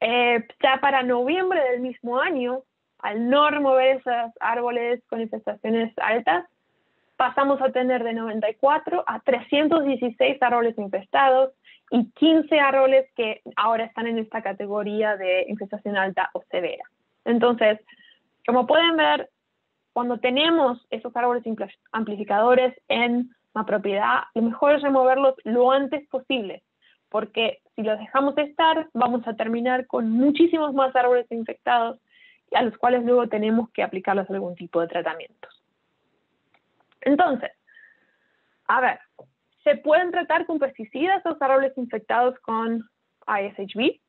Eh, ya para noviembre del mismo año, al no remover esos árboles con infestaciones altas, pasamos a tener de noventa y cuatro a trescientos dieciséis árboles infestados y quince árboles que ahora están en esta categoría de infestación alta o severa. Entonces, como pueden ver, cuando tenemos esos árboles amplificadores en la propiedad, lo mejor es removerlos lo antes posible, porque si los dejamos estar, vamos a terminar con muchísimos más árboles infectados a los cuales luego tenemos que aplicarles algún tipo de tratamientos. Entonces, a ver, ¿se pueden tratar con pesticidas los árboles infectados con I S H B?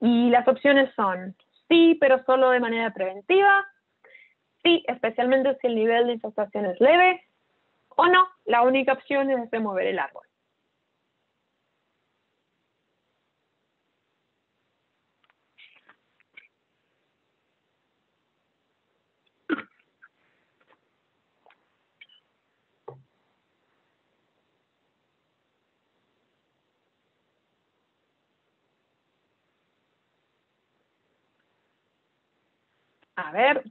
Y las opciones son sí, pero solo de manera preventiva, sí, especialmente si el nivel de infestación es leve, o no, la única opción es remover el árbol. A ver.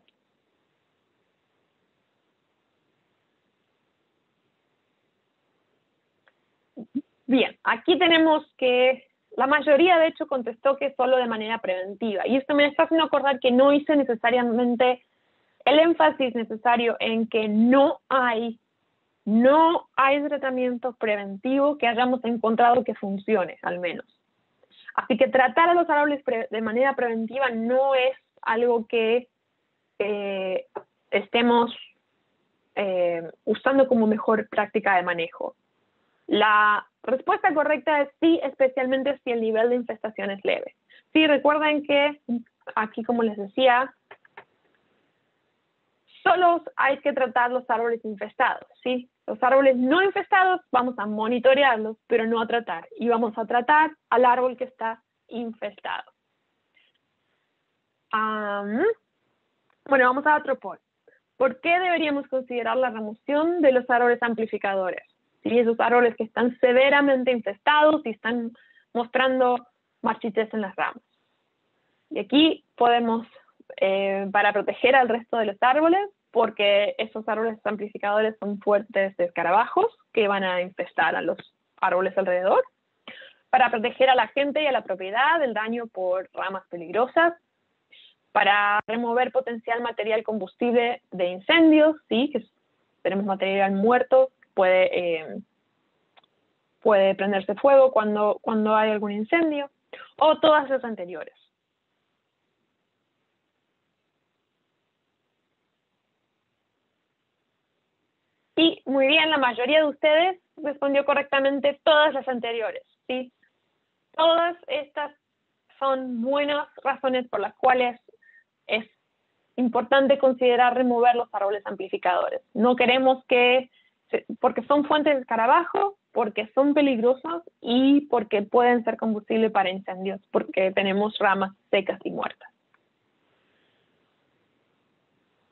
Bien, aquí tenemos que la mayoría de hecho contestó que solo de manera preventiva. Y esto me está haciendo acordar que no hice necesariamente el énfasis necesario en que no hay, no hay tratamiento preventivo que hayamos encontrado que funcione, al menos. Así que tratar a los árboles de manera preventiva no es algo que eh, estemos eh, usando como mejor práctica de manejo. La respuesta correcta es sí, especialmente si el nivel de infestación es leve. Sí, recuerden que aquí, como les decía, solo hay que tratar los árboles infestados, ¿sí? Los árboles no infestados vamos a monitorearlos, pero no a tratar. Y vamos a tratar al árbol que está infestado. Um, bueno, vamos a otro poll. ¿Por qué deberíamos considerar la remoción de los árboles amplificadores? ¿Sí? Esos árboles que están severamente infestados y están mostrando marchitez en las ramas. Y aquí podemos, eh, para proteger al resto de los árboles, porque esos árboles amplificadores son fuertes de escarabajos que van a infestar a los árboles alrededor. Para proteger a la gente y a la propiedad del daño por ramas peligrosas. Para remover potencial material combustible de incendios, sí, que tenemos material muerto, puede, eh, puede prenderse fuego cuando, cuando hay algún incendio, o todas las anteriores. Y muy bien, la mayoría de ustedes respondió correctamente todas las anteriores, sí. Todas estas son buenas razones por las cuales es importante considerar remover los árboles amplificadores. No queremos que, porque son fuentes de escarabajo, porque son peligrosos y porque pueden ser combustible para incendios, porque tenemos ramas secas y muertas.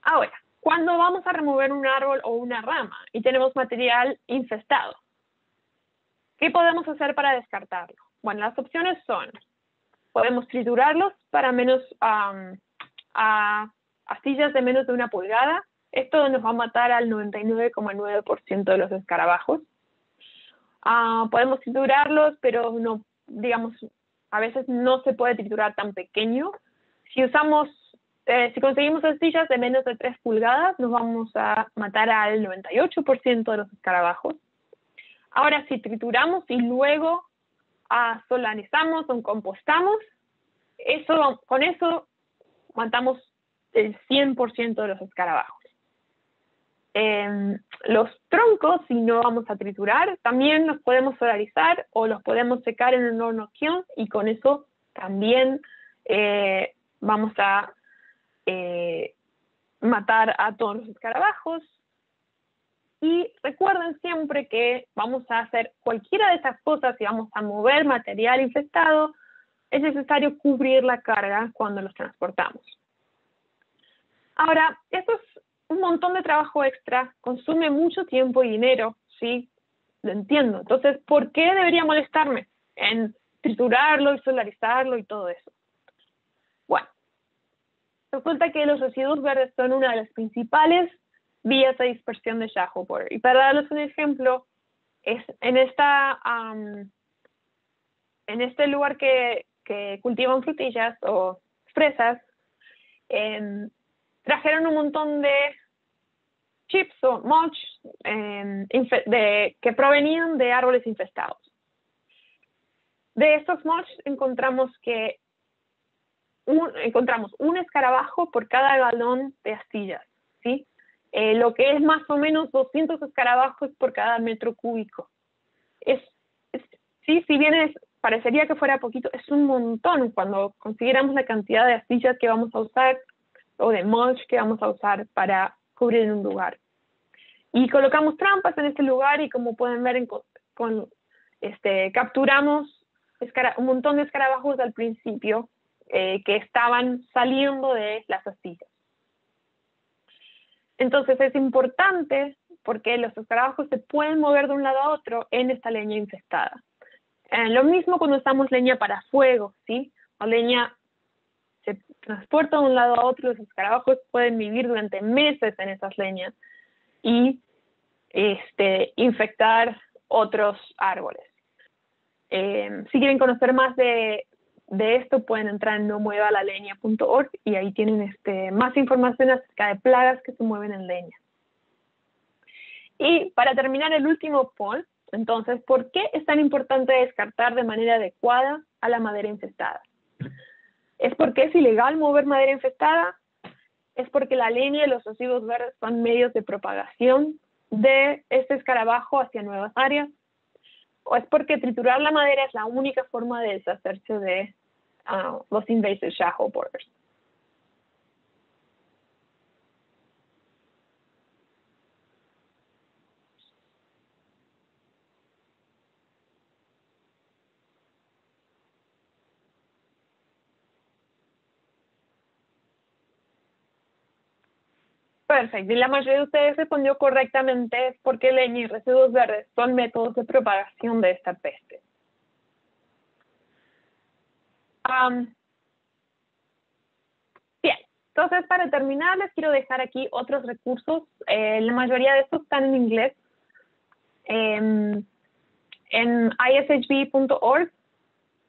Ahora, ¿cuándo vamos a remover un árbol o una rama y tenemos material infestado? ¿Qué podemos hacer para descartarlo? Bueno, las opciones son, podemos triturarlos para menos... Um, a astillas de menos de una pulgada. Esto nos va a matar al noventa y nueve coma nueve por ciento de los escarabajos. Uh, podemos triturarlos, pero no, digamos, a veces no se puede triturar tan pequeño. Si usamos, eh, si conseguimos astillas de menos de tres pulgadas, nos vamos a matar al noventa y ocho por ciento de los escarabajos. Ahora, si trituramos y luego uh, solanizamos o compostamos, eso, con eso matamos el cien por ciento de los escarabajos. Eh, los troncos, si no vamos a triturar, también los podemos solarizar o los podemos secar en un horno Kiln y con eso también eh, vamos a eh, matar a todos los escarabajos. Y recuerden siempre que vamos a hacer cualquiera de esas cosas y vamos a mover material infectado. Es necesario cubrir la carga cuando los transportamos. Ahora, esto es un montón de trabajo extra, consume mucho tiempo y dinero, ¿sí? Lo entiendo. Entonces, ¿por qué debería molestarme en triturarlo y solarizarlo y todo eso? Bueno, resulta que los residuos verdes son una de las principales vías de dispersión de Yaho Borer. Y para darles un ejemplo, es en, esta, um, en este lugar que... que cultivan frutillas o fresas, eh, trajeron un montón de chips o mulch eh, de, que provenían de árboles infestados. De estos mulch encontramos que un, encontramos un escarabajo por cada galón de astillas, ¿sí? Eh, lo que es más o menos doscientos escarabajos por cada metro cúbico. Es, es, sí, si bien es, parecería que fuera poquito, es un montón cuando consideramos la cantidad de astillas que vamos a usar o de mulch que vamos a usar para cubrir un lugar. Y colocamos trampas en este lugar y, como pueden ver, en, con, este, capturamos escara, un montón de escarabajos al principio eh, que estaban saliendo de las astillas. Entonces es importante porque los escarabajos se pueden mover de un lado a otro en esta leña infestada. Eh, lo mismo cuando usamos leña para fuego, ¿sí? La leña se transporta de un lado a otro, los escarabajos pueden vivir durante meses en esas leñas y este, infectar otros árboles. Eh, si quieren conocer más de, de esto, pueden entrar en no mueva la leña punto org y ahí tienen este, más información acerca de plagas que se mueven en leña. Y para terminar, el último poll, entonces, ¿por qué es tan importante descartar de manera adecuada a la madera infestada? ¿Es porque es ilegal mover madera infestada? ¿Es porque la leña y los residuos verdes son medios de propagación de este escarabajo hacia nuevas áreas? ¿O es porque triturar la madera es la única forma de deshacerse de uh, los invasive shadow borers? Perfecto. Y la mayoría de ustedes respondió correctamente porque leña y residuos verdes son métodos de propagación de esta peste. Um, bien. Entonces, para terminar, les quiero dejar aquí otros recursos. Eh, la mayoría de estos están en inglés. Eh, en I S H B punto org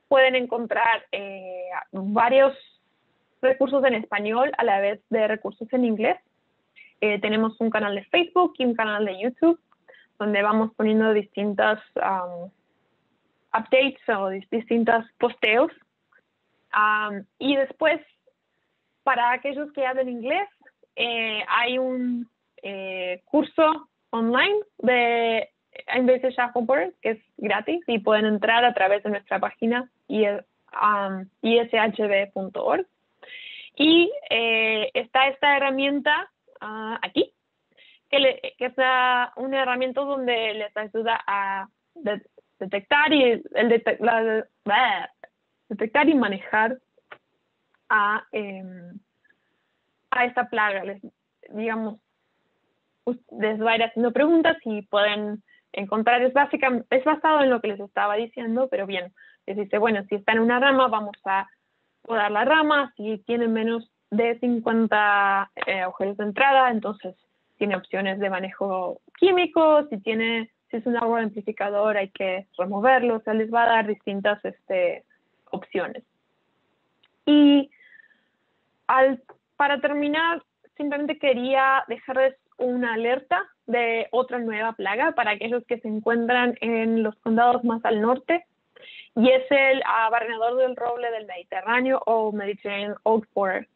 pueden encontrar eh, varios recursos en español a la vez de recursos en inglés. Eh, tenemos un canal de Facebook y un canal de YouTube donde vamos poniendo distintas um, updates o dis distintas posteos. Um, y después, para aquellos que hablan inglés, eh, hay un eh, curso online de Invasive Shadow Borer que es gratis y pueden entrar a través de nuestra página um, I S H B punto org. Y eh, está esta herramienta Uh, aquí, que, le, que es una, una herramienta donde les ayuda a de, detectar, y, el detec, la, de, bleh, detectar y manejar a, eh, a esta plaga. Les, digamos, les va a ir haciendo preguntas y pueden encontrar, es, básica, es basado en lo que les estaba diciendo, pero bien, les dice, bueno, si está en una rama, vamos a podar la rama, si tienen menos de cincuenta eh, agujeros de entrada, entonces tiene opciones de manejo químico, si tiene, si es un árbol amplificador hay que removerlo, o sea, les va a dar distintas este, opciones. Y al, para terminar, simplemente quería dejarles una alerta de otra nueva plaga para aquellos que se encuentran en los condados más al norte, y es el uh, barrenador del roble del Mediterráneo o Mediterranean Oak Borer.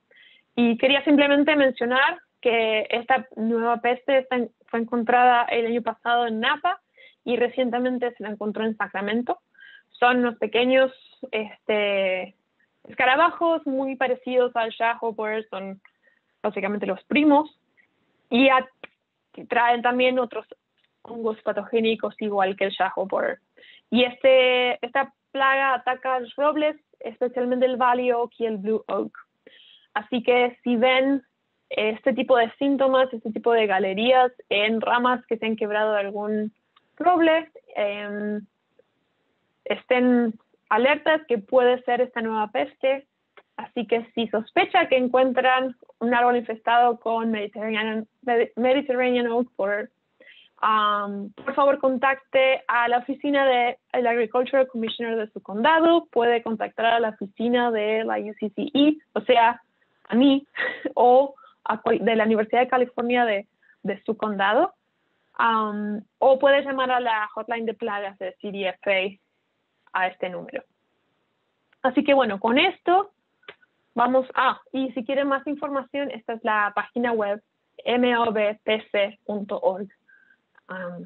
Y quería simplemente mencionar que esta nueva peste está en, fue encontrada el año pasado en Napa y recientemente se la encontró en Sacramento. Son unos pequeños este, escarabajos muy parecidos al shadow borer, son básicamente los primos, y a, traen también otros hongos patogénicos igual que el shadow borer. Y este, esta plaga ataca los robles, especialmente el valley oak y el blue oak. Así que si ven este tipo de síntomas, este tipo de galerías en ramas que se han quebrado de algún roble, eh, estén alertas que puede ser esta nueva peste. Así que si sospecha que encuentran un árbol infestado con Mediterranean, Mediterranean Oak Borer, um, por favor contacte a la oficina del Agricultural Commissioner de su condado, puede contactar a la oficina de la U C C E, o sea, a mí o a, de la Universidad de California de, de su condado, um, o puedes llamar a la hotline de plagas de C D F A a este número. Así que bueno, con esto vamos a, y si quieren más información, esta es la página web m o b p c punto org. Um,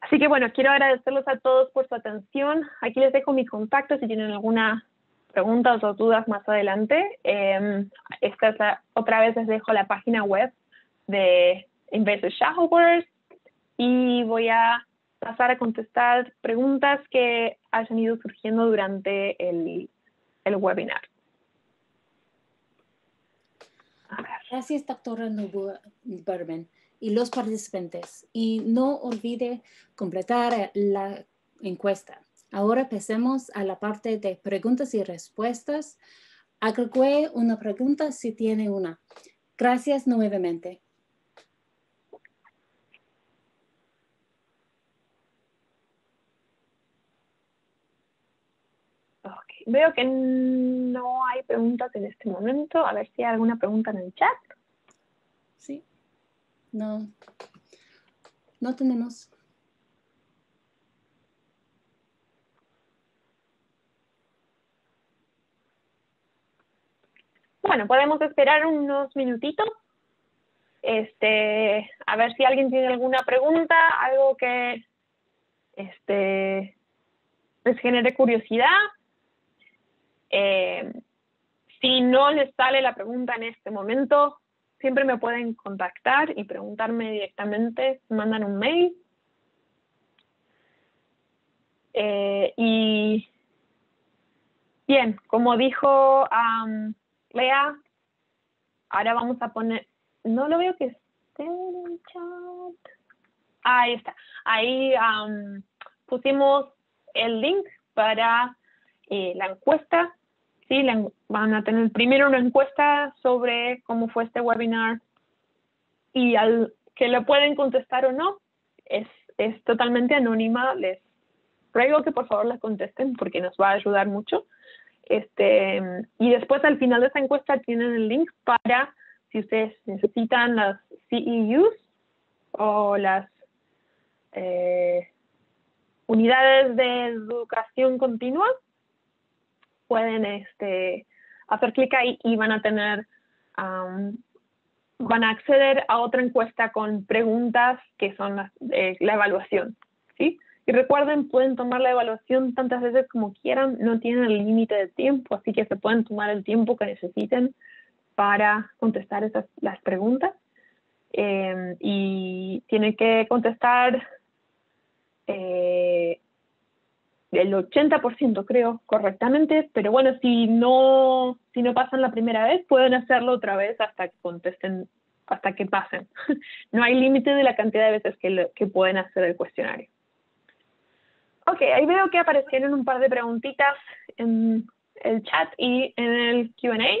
así que bueno, quiero agradecerlos a todos por su atención. Aquí les dejo mis contactos si tienen alguna preguntas o dudas más adelante. Eh, esta es la, otra vez les dejo la página web de Invasive Shadowbirds y voy a pasar a contestar preguntas que hayan ido surgiendo durante el, el webinar. A ver. Gracias, doctora Nobua-Behrmann y los participantes. Y no olvide completar la encuesta. Ahora pasemos a la parte de preguntas y respuestas. Agregue una pregunta si tiene una. Gracias nuevamente. Okay. Veo que no hay preguntas en este momento. A ver si hay alguna pregunta en el chat. Sí. No. No tenemos. Bueno, podemos esperar unos minutitos, este, a ver si alguien tiene alguna pregunta, algo que este, les genere curiosidad. Eh, si no les sale la pregunta en este momento, siempre me pueden contactar y preguntarme directamente, mandan un mail. Eh, y bien, como dijo... Um, Lea, ahora vamos a poner, no lo veo que esté en el chat. Ahí está. Ahí um, pusimos el link para eh, la encuesta. Sí, la, van a tener primero una encuesta sobre cómo fue este webinar y al que lo pueden contestar o no, es, es totalmente anónima. Les ruego que por favor la contesten porque nos va a ayudar mucho. Este, y después al final de esta encuesta tienen el link para si ustedes necesitan las C E Us o las eh, unidades de educación continua, pueden este, hacer clic ahí y van a tener, um, van a acceder a otra encuesta con preguntas que son las, eh, la evaluación, ¿sí? Y recuerden, pueden tomar la evaluación tantas veces como quieran, no tienen límite de tiempo, así que se pueden tomar el tiempo que necesiten para contestar esas, las preguntas. Eh, y tienen que contestar eh, el ochenta por ciento, creo, correctamente, pero bueno, si no, si no pasan la primera vez, pueden hacerlo otra vez hasta que contesten, hasta que pasen. No hay límite de la cantidad de veces que, lo, que pueden hacer el cuestionario. Ok, ahí veo que aparecieron un par de preguntitas en el chat y en el Q and A.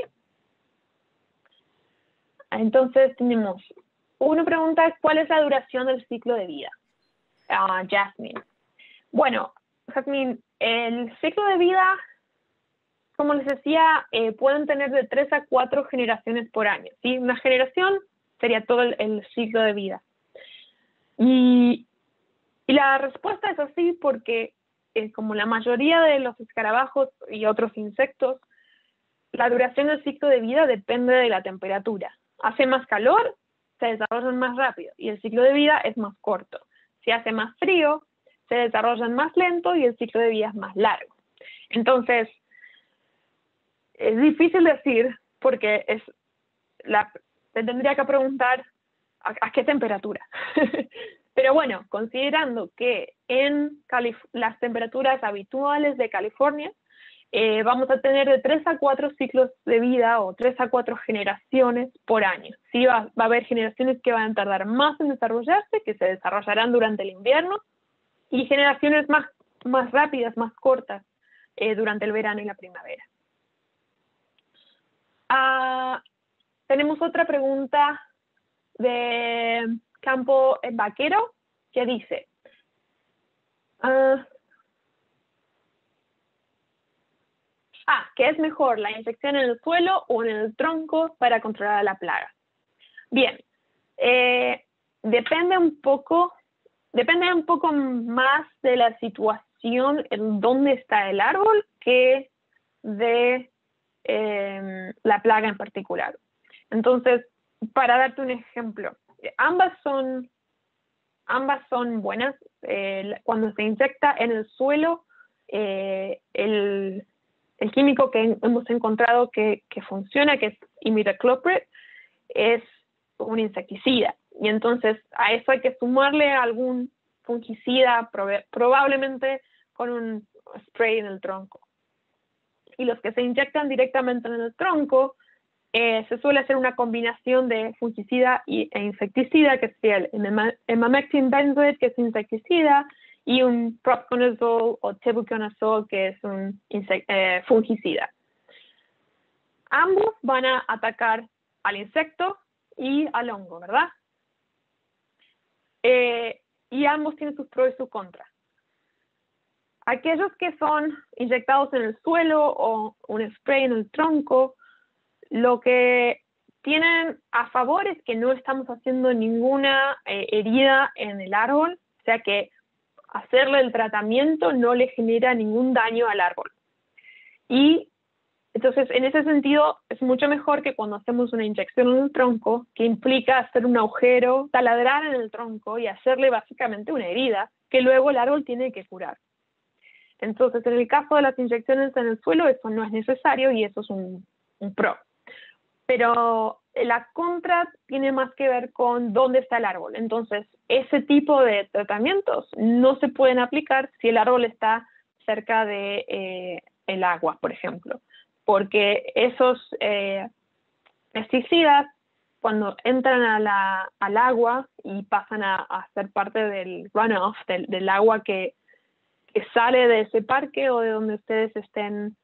Entonces tenemos, una pregunta es, ¿cuál es la duración del ciclo de vida? Uh, Jasmine. Bueno, Jasmine, el ciclo de vida, como les decía, eh, pueden tener de tres a cuatro generaciones por año, ¿sí? Una generación sería todo el, el ciclo de vida. Y... Y la respuesta es así porque, eh, como la mayoría de los escarabajos y otros insectos, la duración del ciclo de vida depende de la temperatura. Hace más calor, se desarrollan más rápido y el ciclo de vida es más corto. Si hace más frío, se desarrollan más lento y el ciclo de vida es más largo. Entonces, es difícil decir porque es la, se tendría que preguntar a, a qué temperatura. Pero bueno, considerando que en Calif las temperaturas habituales de California eh, vamos a tener de tres a cuatro ciclos de vida o tres a cuatro generaciones por año. Sí, va, va a haber generaciones que van a tardar más en desarrollarse, que se desarrollarán durante el invierno, y generaciones más, más rápidas, más cortas, eh, durante el verano y la primavera. Ah, tenemos otra pregunta de... Campo Vaquero, que dice, uh, ah, ¿qué es mejor, la inyección en el suelo o en el tronco para controlar la plaga? Bien, eh, depende un poco, depende un poco más de la situación relación en dónde está el árbol que de eh, la plaga en particular. Entonces, para darte un ejemplo, ambas son, ambas son buenas. Eh, cuando se inyecta en el suelo, eh, el, el químico que hemos encontrado que, que funciona, que es Imidacloprid, es un insecticida. Y entonces a eso hay que sumarle algún fungicida, probablemente con un spray en el tronco. Y los que se inyectan directamente en el tronco, eh, se suele hacer una combinación de fungicida y, e insecticida, que sería el Emamectin benzoate, que es insecticida, y un Propiconazol o Tebuconazol, que es un eh, fungicida. Ambos van a atacar al insecto y al hongo, ¿verdad? Eh, y ambos tienen sus pros y sus contras. Aquellos que son inyectados en el suelo o un spray en el tronco, lo que tienen a favor es que no estamos haciendo ninguna eh, herida en el árbol, o sea que hacerle el tratamiento no le genera ningún daño al árbol. Y entonces, en ese sentido, es mucho mejor que cuando hacemos una inyección en el tronco, que implica hacer un agujero, taladrar en el tronco y hacerle básicamente una herida, que luego el árbol tiene que curar. Entonces, en el caso de las inyecciones en el suelo, eso no es necesario y eso es un, un pro. Pero la contra tiene más que ver con dónde está el árbol. Entonces, ese tipo de tratamientos no se pueden aplicar si el árbol está cerca de eh, el agua, por ejemplo. Porque esos eh, pesticidas, cuando entran a la, al agua y pasan a, a ser parte del runoff, del, del agua que, que sale de ese parque o de donde ustedes estén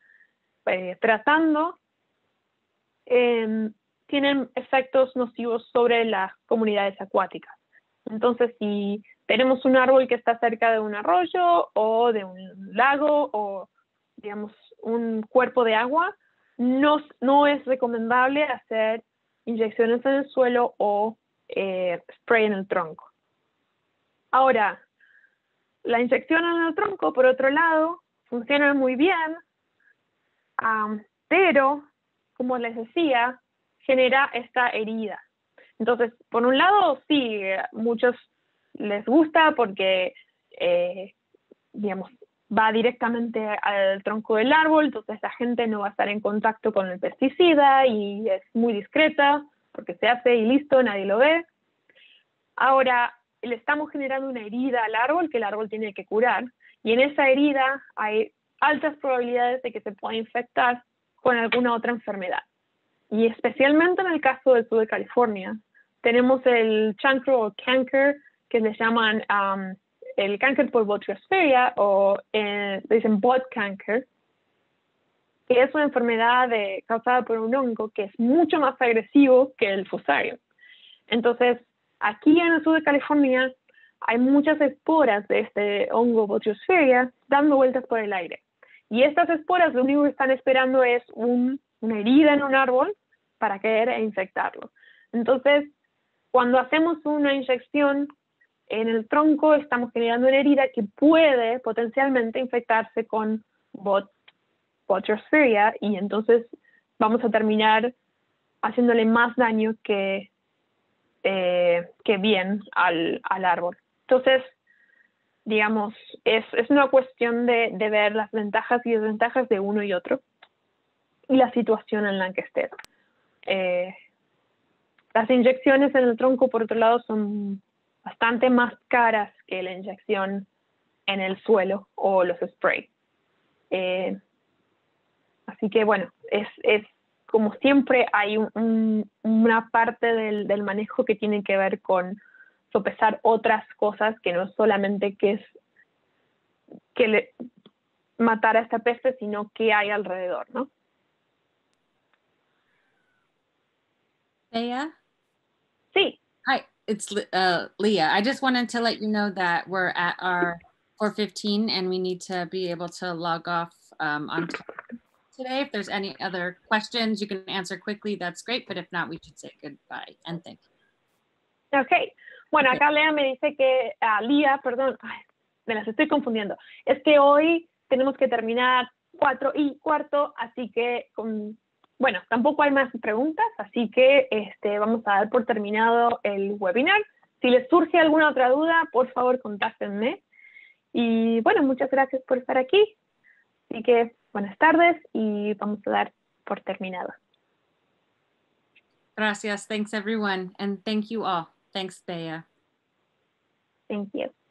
eh, tratando, eh, tienen efectos nocivos sobre las comunidades acuáticas. Entonces, si tenemos un árbol que está cerca de un arroyo o de un lago o, digamos, un cuerpo de agua, no, no es recomendable hacer inyecciones en el suelo o eh, spray en el tronco. Ahora, la inyección en el tronco, por otro lado, funciona muy bien, um, pero, como les decía, genera esta herida. Entonces, por un lado, sí, muchos les gusta porque, eh, digamos, va directamente al tronco del árbol, entonces la gente no va a estar en contacto con el pesticida y es muy discreta porque se hace y listo, nadie lo ve. Ahora, le estamos generando una herida al árbol que el árbol tiene que curar, y en esa herida hay altas probabilidades de que se pueda infectar con alguna otra enfermedad. Y especialmente en el caso del sur de California, tenemos el chancro o canker, que le llaman... Um, el cáncer por Botryosphaeria, o eh, dicen bot canker, que es una enfermedad de, causada por un hongo que es mucho más agresivo que el Fusarium. Entonces, aquí en el sur de California hay muchas esporas de este hongo Botryosphaeria dando vueltas por el aire. Y estas esporas lo único que están esperando es un, una herida en un árbol para caer e infectarlo. Entonces, cuando hacemos una inyección en el tronco, estamos generando una herida que puede potencialmente infectarse con bot, Botryosphaeria, y entonces vamos a terminar haciéndole más daño que, eh, que bien al, al árbol. Entonces, digamos, es, es una cuestión de, de ver las ventajas y desventajas de uno y otro y la situación en la que estés. Eh, las inyecciones en el tronco, por otro lado, son bastante más caras que la inyección en el suelo o los sprays. Eh, así que, bueno, es, es como siempre hay un, un, una parte del, del manejo que tiene que ver con sopesar otras cosas que no es solamente que es que le, matar a esta peste, sino que hay alrededor, ¿no? ¿Leah? Sí. Hi. It's uh, Leah. I just wanted to let you know that we're at our four fifteen and we need to be able to log off um, on today. If there's any other questions you can answer quickly, that's great. But if not, we should say goodbye and thank you. Okay. Bueno, acá Leah me dice que, uh, Leah, perdón, me las estoy confundiendo. Es que hoy tenemos que terminar cuatro y cuarto, así que, con, bueno, tampoco hay más preguntas, así que este, vamos a dar por terminado el webinar. Si les surge alguna otra duda, por favor, contáctenme. Y bueno, muchas gracias por estar aquí. Así que buenas tardes y vamos a dar por terminado. Gracias. Thanks, everyone. And thank you all. Thanks, Bea. Thank you.